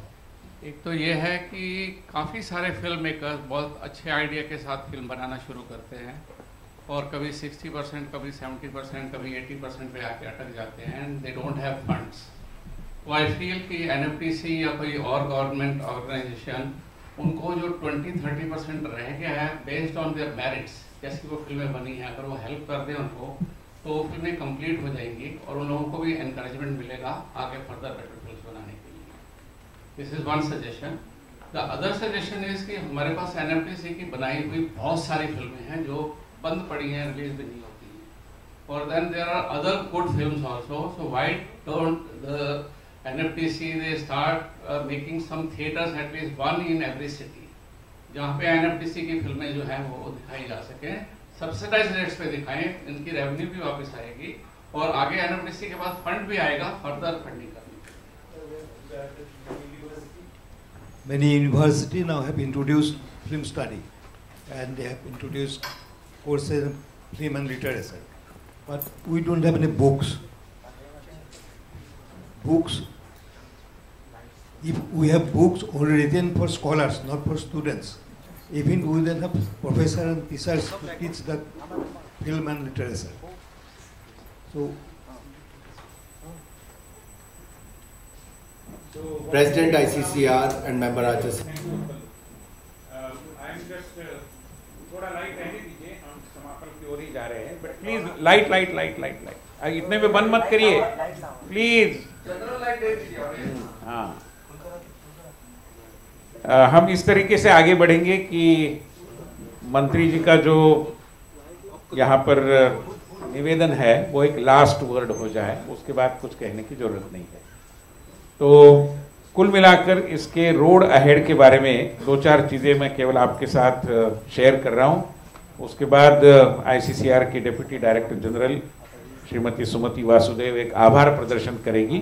एक तो ये है कि काफ़ी सारे film makers बहुत अच्छे idea के साथ फिल्म बनाना शुरू करते हैं और कभी 60%, कभी 70%, कभी 80% पे आके अटक जाते हैं and they don't have funds. तो आई फील कि NFTC या कोई और गवर्नमेंट ऑर्गेनाइजेशन उनको जो 20-30% रह गया है बेस्ड ऑन देयर मेरिट्स, जैसे वो फिल्में बनी हैं, अगर वो हेल्प कर दें उनको तो फिल्में कंप्लीट हो जाएंगी और उन लोगों को भी एनकरेजमेंट मिलेगा आगे फर्दर बेटर फिल्म बनाने के लिए। This is one suggestion. The other suggestion is कि हमारे पास NFTC की बनाई हुई बहुत सारी फिल्में हैं जो बंद पड़ी हैं, रिलीज भी नहीं होती हैं, और then there are other good films also, so why don't the NFTC they start making some theatres at least one in every city, जहाँ पे NFTC की फिल्में जो हैं वो दिखाई जा सकें, सब्सिडाइज रेट्स पे दिखाएं, इनकी रेवेन्यू भी वापस आएगी और आगे NFTC के पास फंड भी आएगा फर्दर फंडिंग करने। Many university now have introduced film study and they have introduced courses in film and literature, but we don't have any books. If we have books only written for scholars, not for students. Even we then have professors and teachers to teach the film and literature. So, President ICCR and member Rajas. I am just थोड़ा light रहने दीजिए, हम समापन की ओर ही जा रहे हैं, but please light. इतने में बंद मत करिए, please. General light दे दीजिए। हाँ। हम इस तरीके से आगे बढ़ेंगे कि मंत्री जी का जो यहाँ पर निवेदन है वो एक लास्ट वर्ड हो जाए, उसके बाद कुछ कहने की ज़रूरत नहीं है। तो कुल मिलाकर इसके रोड अहेड के बारे में दो चार चीज़ें मैं केवल आपके साथ शेयर कर रहा हूँ, उसके बाद ICCR के deputy director general Shrimati Sumati Vasudev एक आभार प्रदर्शन करेंगी।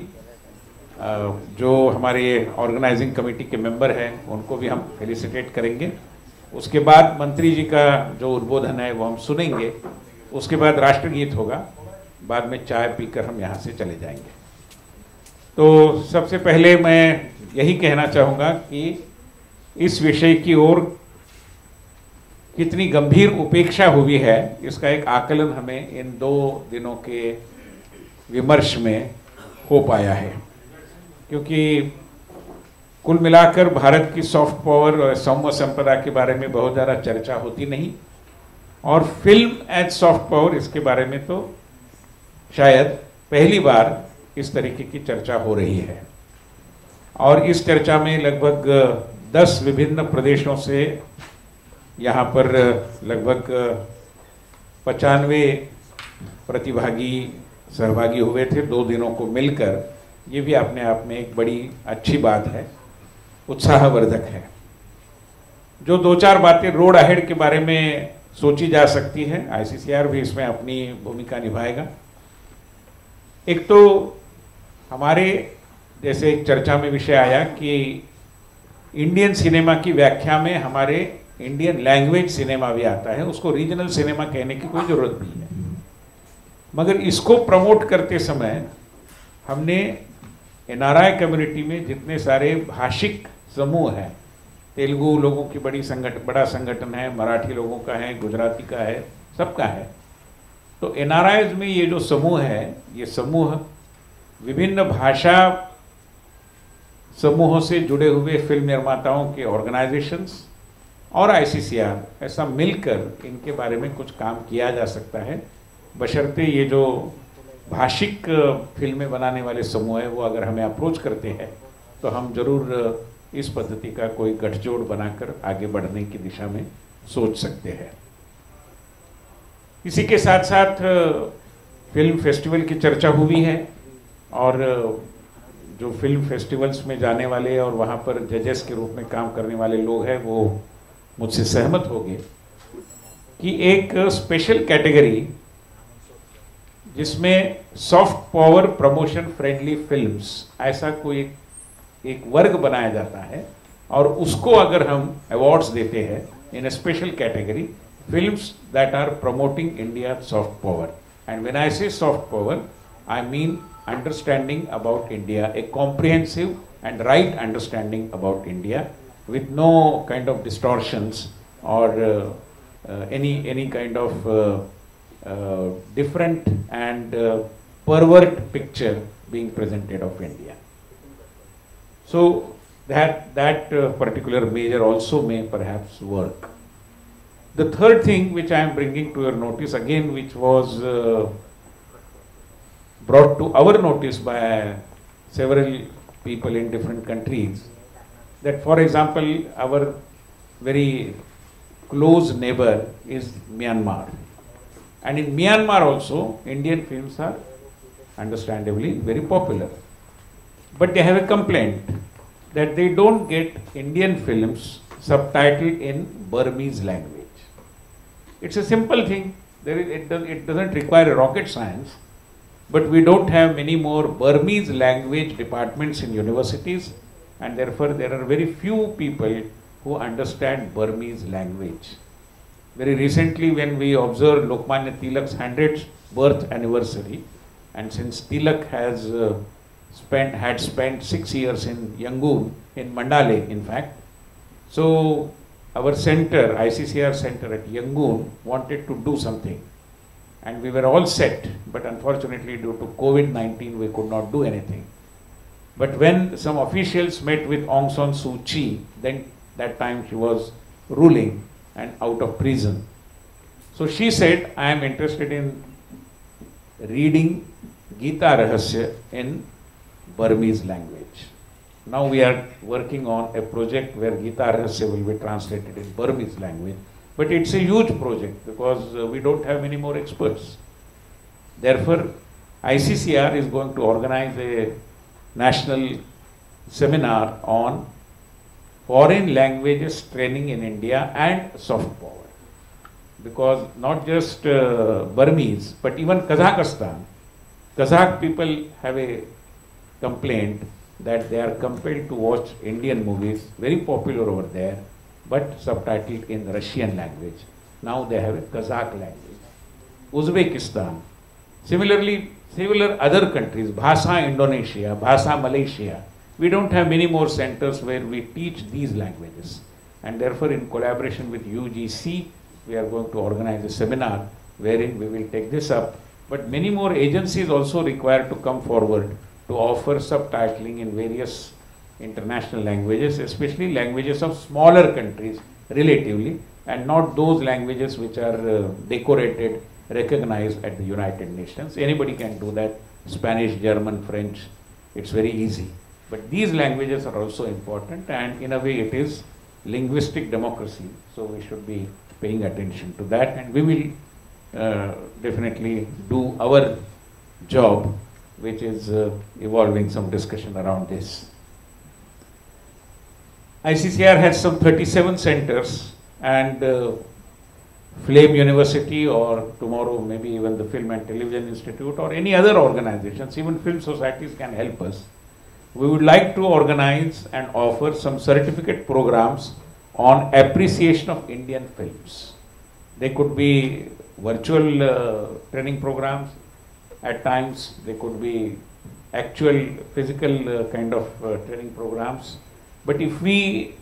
जो हमारे ऑर्गेनाइजिंग कमेटी के मेंबर हैं उनको भी हम फेलिसिटेट करेंगे। उसके बाद मंत्री जी का जो उद्बोधन है वो हम सुनेंगे, उसके बाद राष्ट्रगीत होगा, बाद में चाय पीकर हम यहाँ से चले जाएंगे। तो सबसे पहले मैं यही कहना चाहूँगा कि इस विषय की ओर कितनी गंभीर उपेक्षा हुई है, इसका एक आकलन हमें इन दो दिनों के विमर्श में हो पाया है, क्योंकि कुल मिलाकर भारत की सॉफ्ट पावर और सौम्य संपदा के बारे में बहुत ज़्यादा चर्चा होती नहीं, और फिल्म एज सॉफ्ट पावर इसके बारे में तो शायद पहली बार इस तरीके की चर्चा हो रही है। और इस चर्चा में लगभग 10 विभिन्न प्रदेशों से यहाँ पर लगभग 95 प्रतिभागी सहभागी हुए थे 2 दिनों को मिलकर। ये भी अपने आप में एक बड़ी अच्छी बात है, उत्साहवर्धक है। जो 2-4 बातें रोड अहेड के बारे में सोची जा सकती है, आईसीसीआर भी इसमें अपनी भूमिका निभाएगा। एक तो हमारे जैसे एक चर्चा में विषय आया कि इंडियन सिनेमा की व्याख्या में हमारे इंडियन लैंग्वेज सिनेमा भी आता है, उसको रीजनल सिनेमा कहने की कोई ज़रूरत नहीं है। मगर इसको प्रमोट करते समय हमने एनआरआई कम्युनिटी में जितने सारे भाषिक समूह हैं, तेलुगु लोगों की बड़ा संगठन है, मराठी लोगों का है, गुजराती का है, सबका है। तो एनआरआईज में ये जो समूह है, ये समूह विभिन्न भाषा समूहों से जुड़े हुए फिल्म निर्माताओं के ऑर्गेनाइजेशंस और आईसीसीआर ऐसा मिलकर इनके बारे में कुछ काम किया जा सकता है, बशर्ते ये जो भाषिक फिल्में बनाने वाले समूह है वो अगर हमें अप्रोच करते हैं तो हम जरूर इस पद्धति का कोई गठजोड़ बनाकर आगे बढ़ने की दिशा में सोच सकते हैं। इसी के साथ साथ फिल्म फेस्टिवल की चर्चा हुई है और जो फिल्म फेस्टिवल्स में जाने वाले और वहाँ पर जजेस के रूप में काम करने वाले लोग हैं वो मुझसे सहमत होंगे कि एक स्पेशल कैटेगरी जिसमें soft power promotion friendly films ऐसा कोई एक वर्ग बनाया जाता है और उसको अगर हम अवार्ड्स देते हैं in special category films that are promoting India soft power. And when I say soft power I mean understanding about India, a comprehensive and right understanding about India with no kind of distortions or any kind of different and pervert picture being presented of India. So that particular measure also may perhaps work. The third thing which I am bringing to your notice again, which was brought to our notice by several people in different countries, that for example our very close neighbor is Myanmar, and in Myanmar also Indian films are understandably very popular, but they have a complaint that they don't get Indian films subtitled in Burmese language. It's a simple thing, it doesn't require rocket science. But we don't have many more Burmese language departments in universities, and therefore there are very few people who understand Burmese language. Very recently when we observed Lokmanya Tilak's 100th birth anniversary, and since Tilak has spent 6 years in Yangon, in Mandale in fact, so our center, ICCR center at Yangon wanted to do something. And we were all set, but unfortunately due to COVID-19 we could not do anything. But when some officials met with Aung San Suu Kyi, then that time she was ruling and out of prison. So she said, I am interested in reading Gita Rahasya in Burmese language. Now we are working on a project where Gita Rahasya will be translated in Burmese language. But it's a huge project because we don't have many more experts. Therefore, ICCR is going to organize a national seminar on foreign languages training in India and soft power. Because not just Burmese, but even Kazakhstan, Kazakh people have a complaint that they are compelled to watch Indian movies, very popular over there, but subtitled in Russian language. Now they have a Kazakh language. Uzbekistan. Similarly, similar other countries, Bhasa Indonesia, Bhasa Malaysia, we don't have many more centers where we teach these languages. And therefore, in collaboration with UGC, we are going to organize a seminar wherein we will take this up. But many more agencies also required to come forward to offer subtitling in various international languages, especially languages of smaller countries relatively, and not those languages which are decorated, recognized at the United Nations. Anybody can do that. Spanish, German, French, it's very easy. But these languages are also important, and in a way it is linguistic democracy. So we should be paying attention to that, and we will definitely do our job, which is evolving some discussion around this. ICCR has some 37 centers, and Flame University, or tomorrow maybe even the Film and Television Institute, or any other organizations, even film societies can help us. We would like to organize and offer some certificate programs on appreciation of Indian films. They could be virtual training programs. At times, they could be actual physical kind of training programs. But if we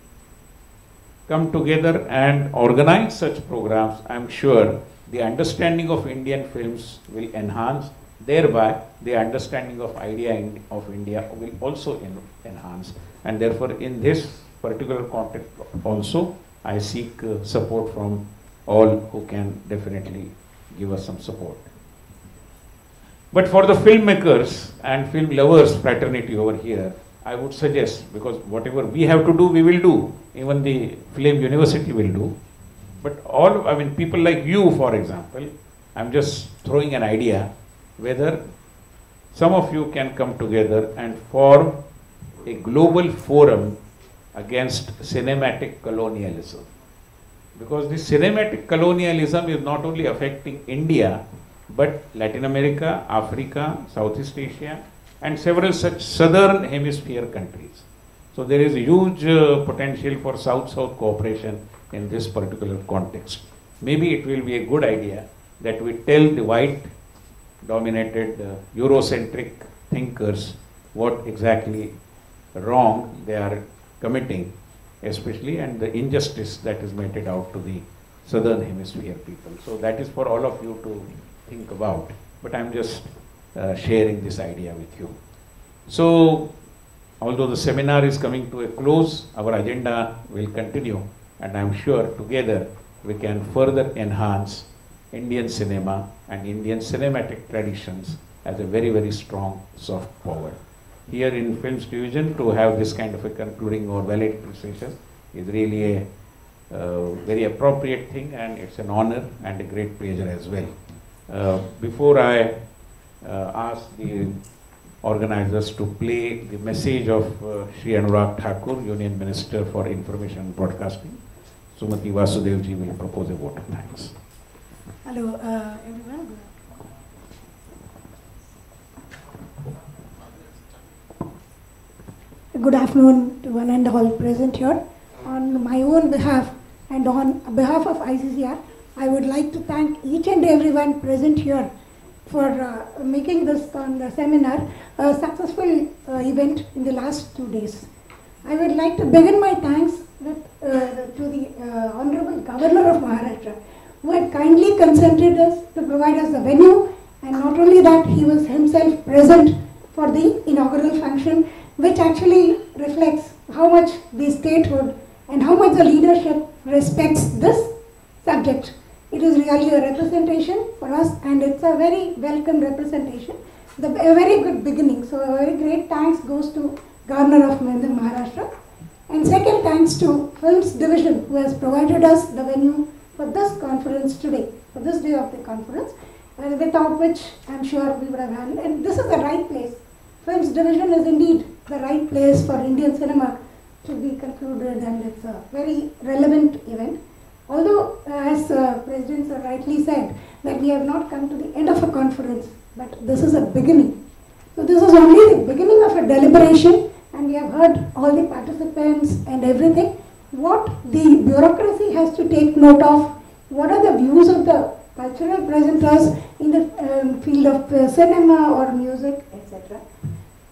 come together and organize such programs, I'm sure the understanding of Indian films will enhance. Thereby, the understanding of idea of India will also enhance. And therefore, in this particular context also, I seek support from all who can definitely give us some support. But for the filmmakers and film lovers fraternity over here, I would suggest, because whatever we have to do, we will do. Even the Flame University will do. But all, I mean, people like you, for example, I'm just throwing an idea, whether some of you can come together and form a global forum against cinematic colonialism. Because this cinematic colonialism is not only affecting India, but Latin America, Africa, Southeast Asia, and several such southern hemisphere countries. So there is a huge potential for South-South cooperation in this particular context. Maybe it will be a good idea that we tell the white-dominated Eurocentric thinkers what exactly wrong they are committing, especially, and the injustice that is meted out to the southern hemisphere people. So that is for all of you to think about. But I'm just sharing this idea with you. So, although the seminar is coming to a close, our agenda will continue, and I'm sure together we can further enhance Indian cinema and Indian cinematic traditions as a very, very strong soft power. Here in Films Division, to have this kind of a concluding or valedictory session is really a very appropriate thing, and it's an honor and a great pleasure as well. Before I ask the organizers to play the message of Shri Anurag Thakur, Union Minister for Information and Broadcasting, Sumati Vasudevji will propose a vote of thanks. Hello, everyone. Good afternoon to one and all present here. On my own behalf and on behalf of ICCR, I would like to thank each and everyone present here for making this seminar a successful event in the last 2 days. I would like to begin my thanks with, to the Honorable Governor of Maharashtra, who had kindly consented us to provide us the venue, and not only that, he was himself present for the inaugural function, which actually reflects how much the statehood and how much the leadership respects this subject. It is really a representation for us, and it's a very welcome representation, a very good beginning. So a very great thanks goes to Governor of Maharashtra. And second thanks to Films Division, who has provided us the venue for this conference today, for this day of the conference, without which I'm sure we would have had, and this is the right place. Films Division is indeed the right place for Indian cinema to be concluded, and it's a very relevant event. Although, as President Sir rightly said, that we have not come to the end of a conference, but this is a beginning. So this is only the beginning of a deliberation, and we have heard all the participants and everything, what the bureaucracy has to take note of, what are the views of the cultural presenters in the field of cinema or music, etc.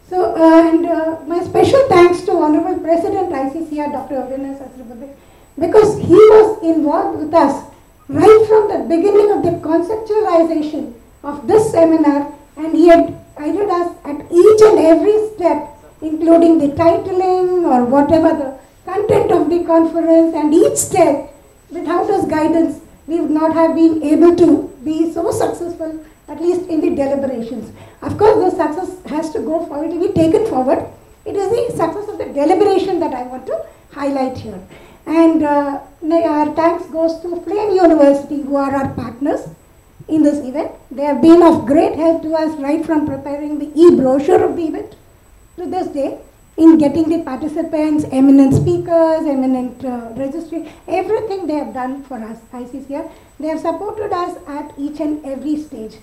So, my special thanks to Honorable President ICCR, Dr. Avinash Sastrapathi, because he was involved with us right from the beginning of the conceptualization of this seminar, and he had guided us at each and every step, including the titling or whatever the content of the conference, and each step. Without his guidance, we would not have been able to be so successful, at least in the deliberations. Of course, the success has to go forward, to be taken forward, It is the success of the deliberation that I want to highlight here. And our thanks goes to Flame University, who are our partners in this event. They have been of great help to us right from preparing the e-brochure of the event to this day, in getting the participants, eminent speakers, eminent registry, everything they have done for us, ICCR. They have supported us at each and every stage.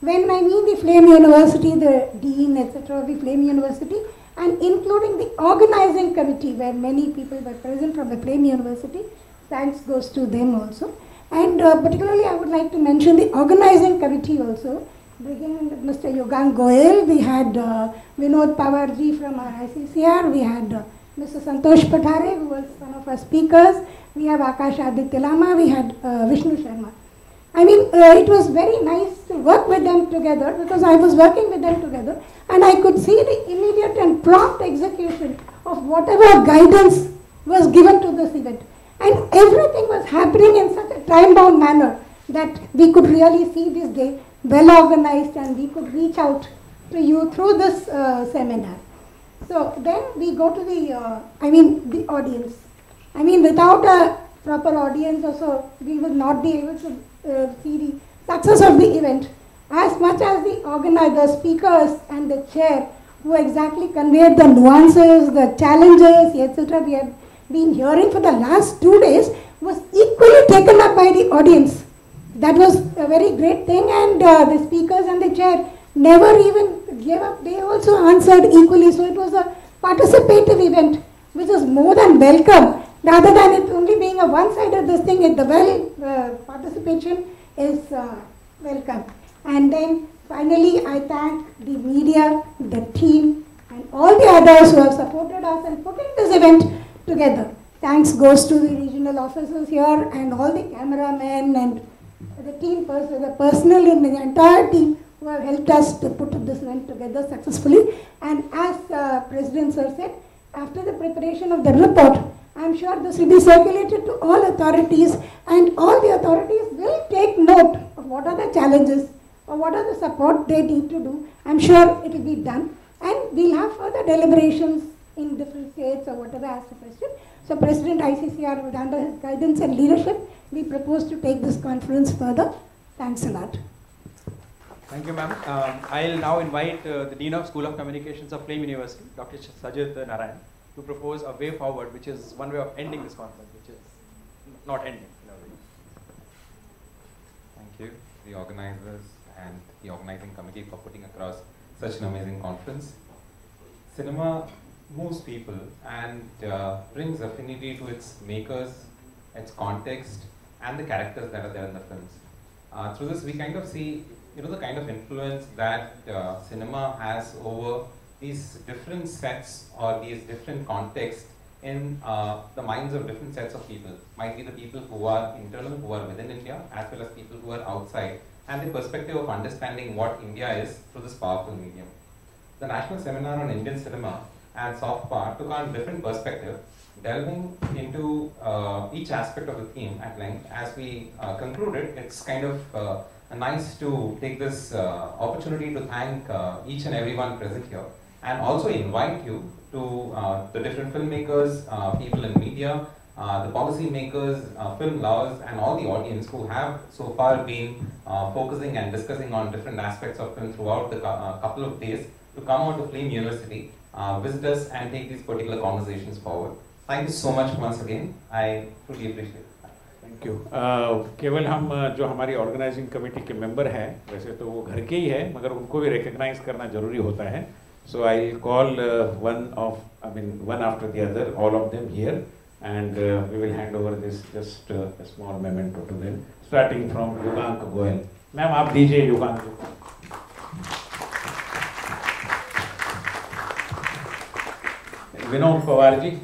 When I mean the Flame University, the Dean, etc. of the Flame University, and including the organizing committee where many people were present from the Flame University, thanks goes to them also. And particularly I would like to mention the organizing committee also, beginning with Mr. Yogang Goyal. We had Vinod Pawarji from our ICCR, we had Mr. Santosh Pathare, who was one of our speakers, we have Akash Aditya Lama, we had Vishnu Sharma. I mean, it was very nice to work with them together, because I was working with them together and I could see the immediate and prompt execution of whatever guidance was given to this event. And everything was happening in such a time-bound manner that we could really see this day well organized, and we could reach out to you through this seminar. So then we go to the audience. I mean, without a proper audience also, we will not be able to see the success of the event, as much as the organizers, speakers and the chair who exactly conveyed the nuances, the challenges, etc. we have been hearing for the last 2 days, was equally taken up by the audience. That was a very great thing, and the speakers and the chair never even gave up. They also answered equally, so it was a participative event which is more than welcome. Rather than it only being a one-sided this thing, the participation is welcome. And then finally I thank the media, the team and all the others who have supported us in putting this event together. Thanks goes to the regional officers here and all the cameramen and the team, the personnel in the entire team who have helped us to put this event together successfully. And as President Sir said, after the preparation of the report, I am sure this will be circulated to all authorities, and all the authorities will take note of what are the challenges or what are the support they need to do. I am sure it will be done, and we will have further deliberations in different states or whatever as the President. So President ICCR, with under his guidance and leadership, we propose to take this conference further. Thanks a lot. Thank you, ma'am. I will now invite the Dean of School of Communications of Flame University, Dr. Sajid Narayan, to propose a way forward, which is one way of ending this conference, which is not ending. No. Thank you, the organizers and the organizing committee, for putting across such an amazing conference. Cinema moves people and brings affinity to its makers, its context, and the characters that are there in the films. Through this, we kind of see, the kind of influence that cinema has over these different sets or these different contexts in the minds of different sets of people. Might be the people who are internal, who are within India, as well as people who are outside, and the perspective of understanding what India is through this powerful medium. The National Seminar on Indian Cinema and Soft Power took on different perspective, delving into each aspect of the theme at length. As we concluded, it's kind of nice to take this opportunity to thank each and everyone present here, and also invite you to the different filmmakers, people in media, the policy makers, film lovers, and all the audience who have so far been focusing and discussing on different aspects of film throughout the couple of days, to come out to Flame University, visit us and take these particular conversations forward. Thank you so much once again. I truly appreciate it. Thank you. केवल हम जो हमारी organizing committee के member हैं, वैसे तो वो घर के ही हैं, मगर उनको भी recognize करना जरूरी होता है. So I'll call one after the other, all of them here, and we will hand over this just a small memento to them, starting from Yogank Goyal. Ma'am, आप दीजिए Yogank. Vinod Pawarji.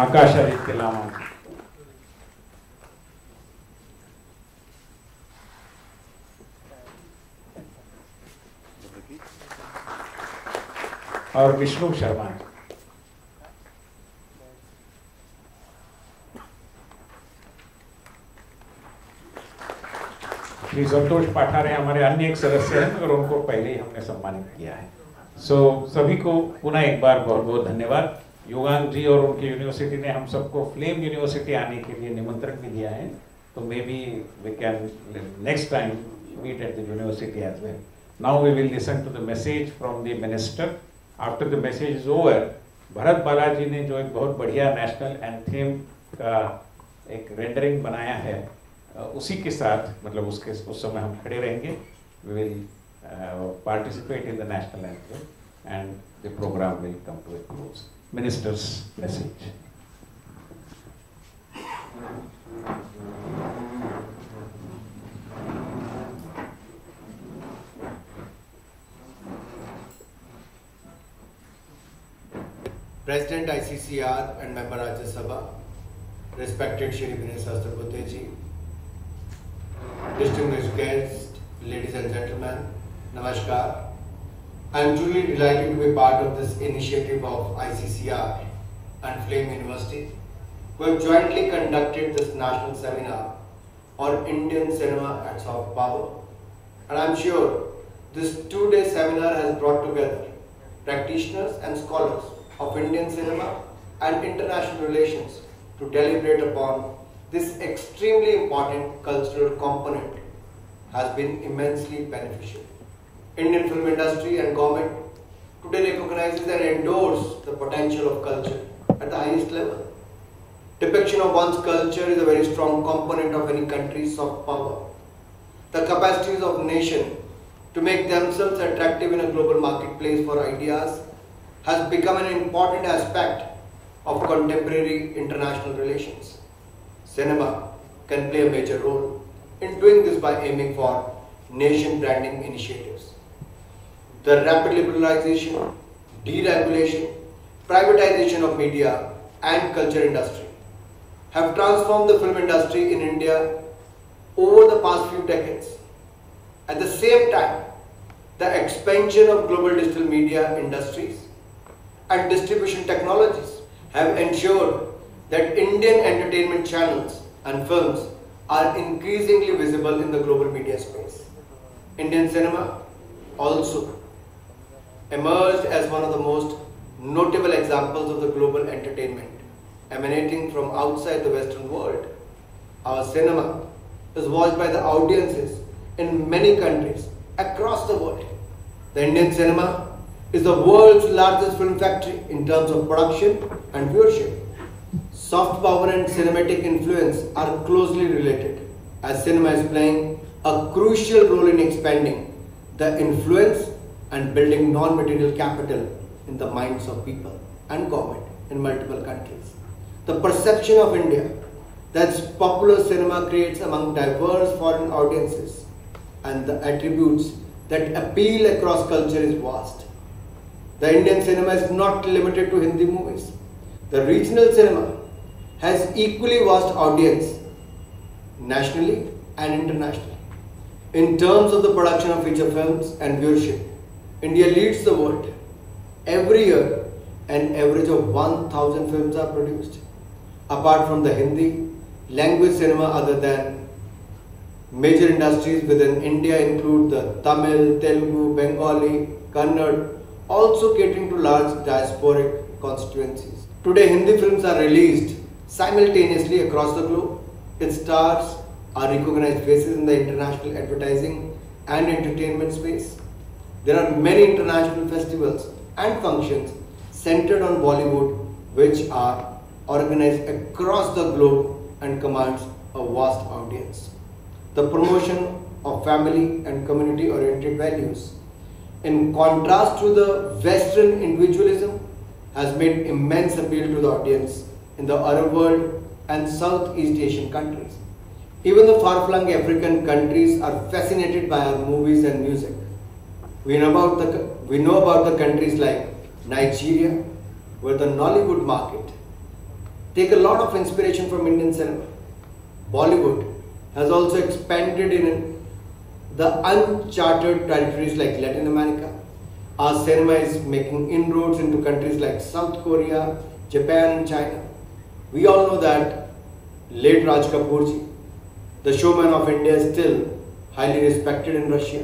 Akash Aditya Lama. And Vishnu Sharma. Shri Santosh पाठा रहे हमारे अन्य एक सदस्य हैं मगर उनको पहले ही हमने सम्मानित किया है। सो सभी को पुनः एक बार बहुत बहुत धन्यवाद। योगांग जी और उनकी यूनिवर्सिटी ने हम सबको फ्लेम यूनिवर्सिटी आने के लिए निमंत्रण भी दिया है, तो may be we can next time meet at the university as well. Now we will listen to the message from the minister. After the message is over, Bharatbala ji ने जो एक बहुत बढ़िया national anthem का एक rendering बनाया है, उसी के साथ मतलब उसके उस समय हम खड़े रहेंगे. We will participate in the national anthem and the program will come to a close. Minister's message. President ICCR and Member Rajya Sabha, respected Shri Vinay Sastrapute ji, distinguished guests, ladies and gentlemen, Namaskar. I am truly delighted to be part of this initiative of ICCR and Flame University, who have jointly conducted this national seminar on Indian cinema at soft power. And I am sure this two-day seminar has brought together practitioners and scholars of Indian cinema and international relations to deliberate upon this extremely important cultural component has been immensely beneficial. Indian film industry and government today recognizes and endorses the potential of culture at the highest level. Depiction of one's culture is a very strong component of any country's soft power. The capacities of nation to make themselves attractive in a global marketplace for ideas has become an important aspect of contemporary international relations. Cinema can play a major role in doing this by aiming for nation branding initiatives. The rapid liberalization, deregulation, privatization of media and culture industry have transformed the film industry in India over the past few decades. At the same time, the expansion of global digital media industries and distribution technologies have ensured that Indian entertainment channels and films are increasingly visible in the global media space. Indian cinema also emerged as one of the most notable examples of the global entertainment emanating from outside the Western world. Our cinema is watched by the audiences in many countries across the world. The Indian cinema is the world's largest film factory in terms of production and viewership. Soft power and cinematic influence are closely related, as cinema is playing a crucial role in expanding the influence and building non-material capital in the minds of people and government in multiple countries. The perception of India that popular cinema creates among diverse foreign audiences and the attributes that appeal across culture is vast. The Indian cinema is not limited to Hindi movies. The regional cinema has equally vast audience nationally and internationally. In terms of the production of feature films and viewership, India leads the world. Every year, an average of 1,000 films are produced. Apart from the Hindi language cinema, other than major industries within India include the Tamil, Telugu, Bengali, Kannada, also catering to large diasporic constituencies. Today, Hindi films are released simultaneously across the globe. Its stars are recognized faces in the international advertising and entertainment space. There are many international festivals and functions centered on Bollywood, which are organized across the globe and commands a vast audience. The promotion of family and community-oriented values, in contrast to the Western individualism, has made immense appeal to the audience in the Arab world and Southeast Asian countries. Even the far-flung African countries are fascinated by our movies and music. We know about the countries like Nigeria, where the Nollywood market takes a lot of inspiration from Indian cinema. Bollywood has also expanded in the uncharted territories like Latin America. Our cinema is making inroads into countries like South Korea, Japan and China. We all know that late Raj Kapoor ji, the showman of India, is still highly respected in Russia.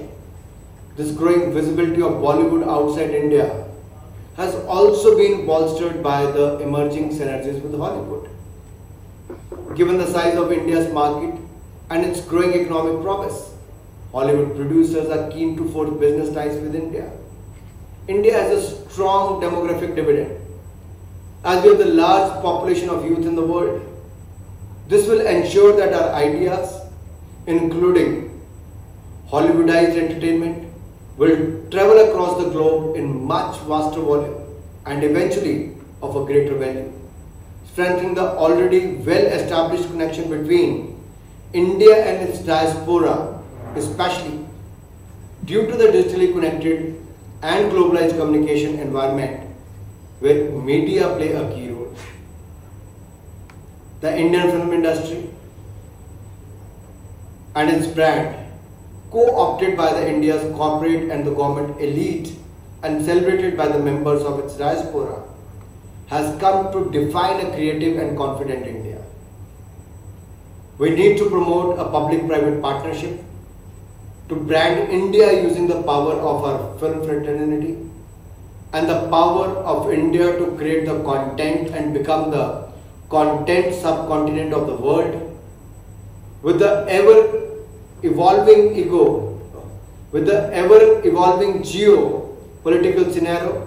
This growing visibility of Bollywood outside India has also been bolstered by the emerging synergies with Hollywood. Given the size of India's market and its growing economic promise, Hollywood producers are keen to forge business ties with India. India has a strong demographic dividend, as we have the large population of youth in the world. This will ensure that our ideas, including Hollywoodized entertainment, will travel across the globe in much vaster volume and eventually of a greater value, strengthening the already well-established connection between India and its diaspora, especially due to the digitally connected and globalized communication environment where media play a key role. The Indian film industry and its brand, co-opted by the India's corporate and the government elite and celebrated by the members of its diaspora, has come to define a creative and confident India. We need to promote a public-private partnership to brand India using the power of our film fraternity and the power of India to create the content and become the content subcontinent of the world with the ever-evolving ego, with the ever-evolving geo-political scenario,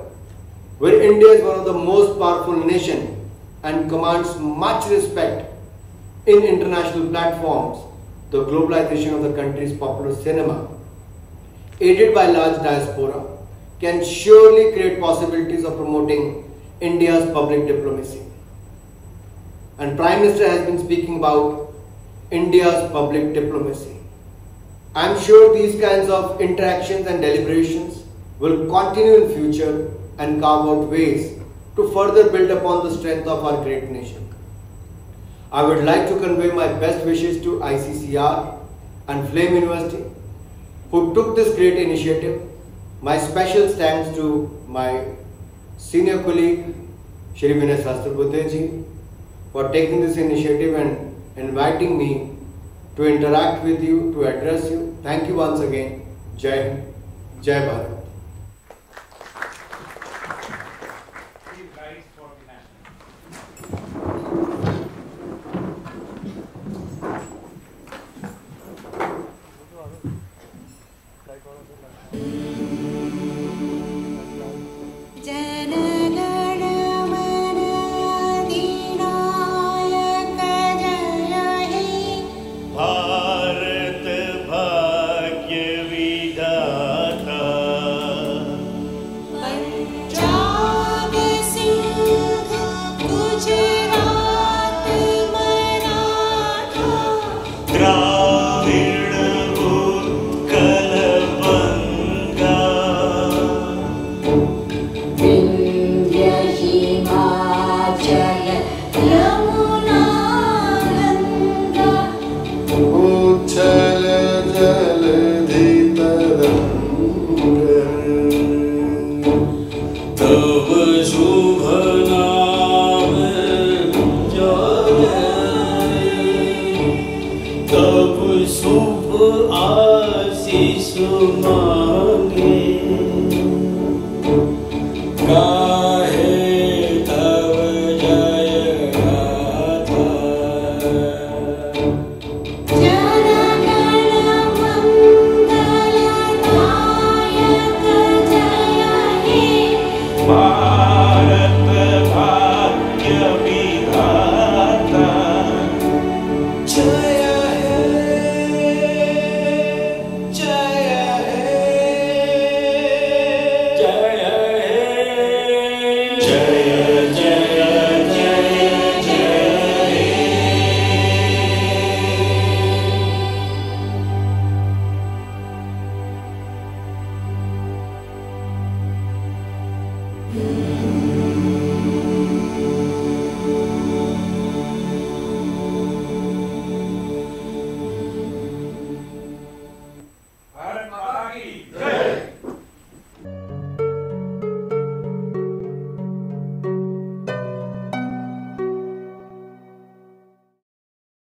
where India is one of the most powerful nations and commands much respect in international platforms. The globalization of the country's popular cinema, aided by large diaspora, can surely create possibilities of promoting India's public diplomacy. And Prime Minister has been speaking about India's public diplomacy. I am sure these kinds of interactions and deliberations will continue in future and carve out ways to further build upon the strength of our great nation. I would like to convey my best wishes to ICCR and Flame University who took this great initiative. My special thanks to my senior colleague Shri Vinay Sastraputhe for taking this initiative and inviting me to interact with you, to address you. Thank you once again. Jai Hind, Jai Bharat. Thank you.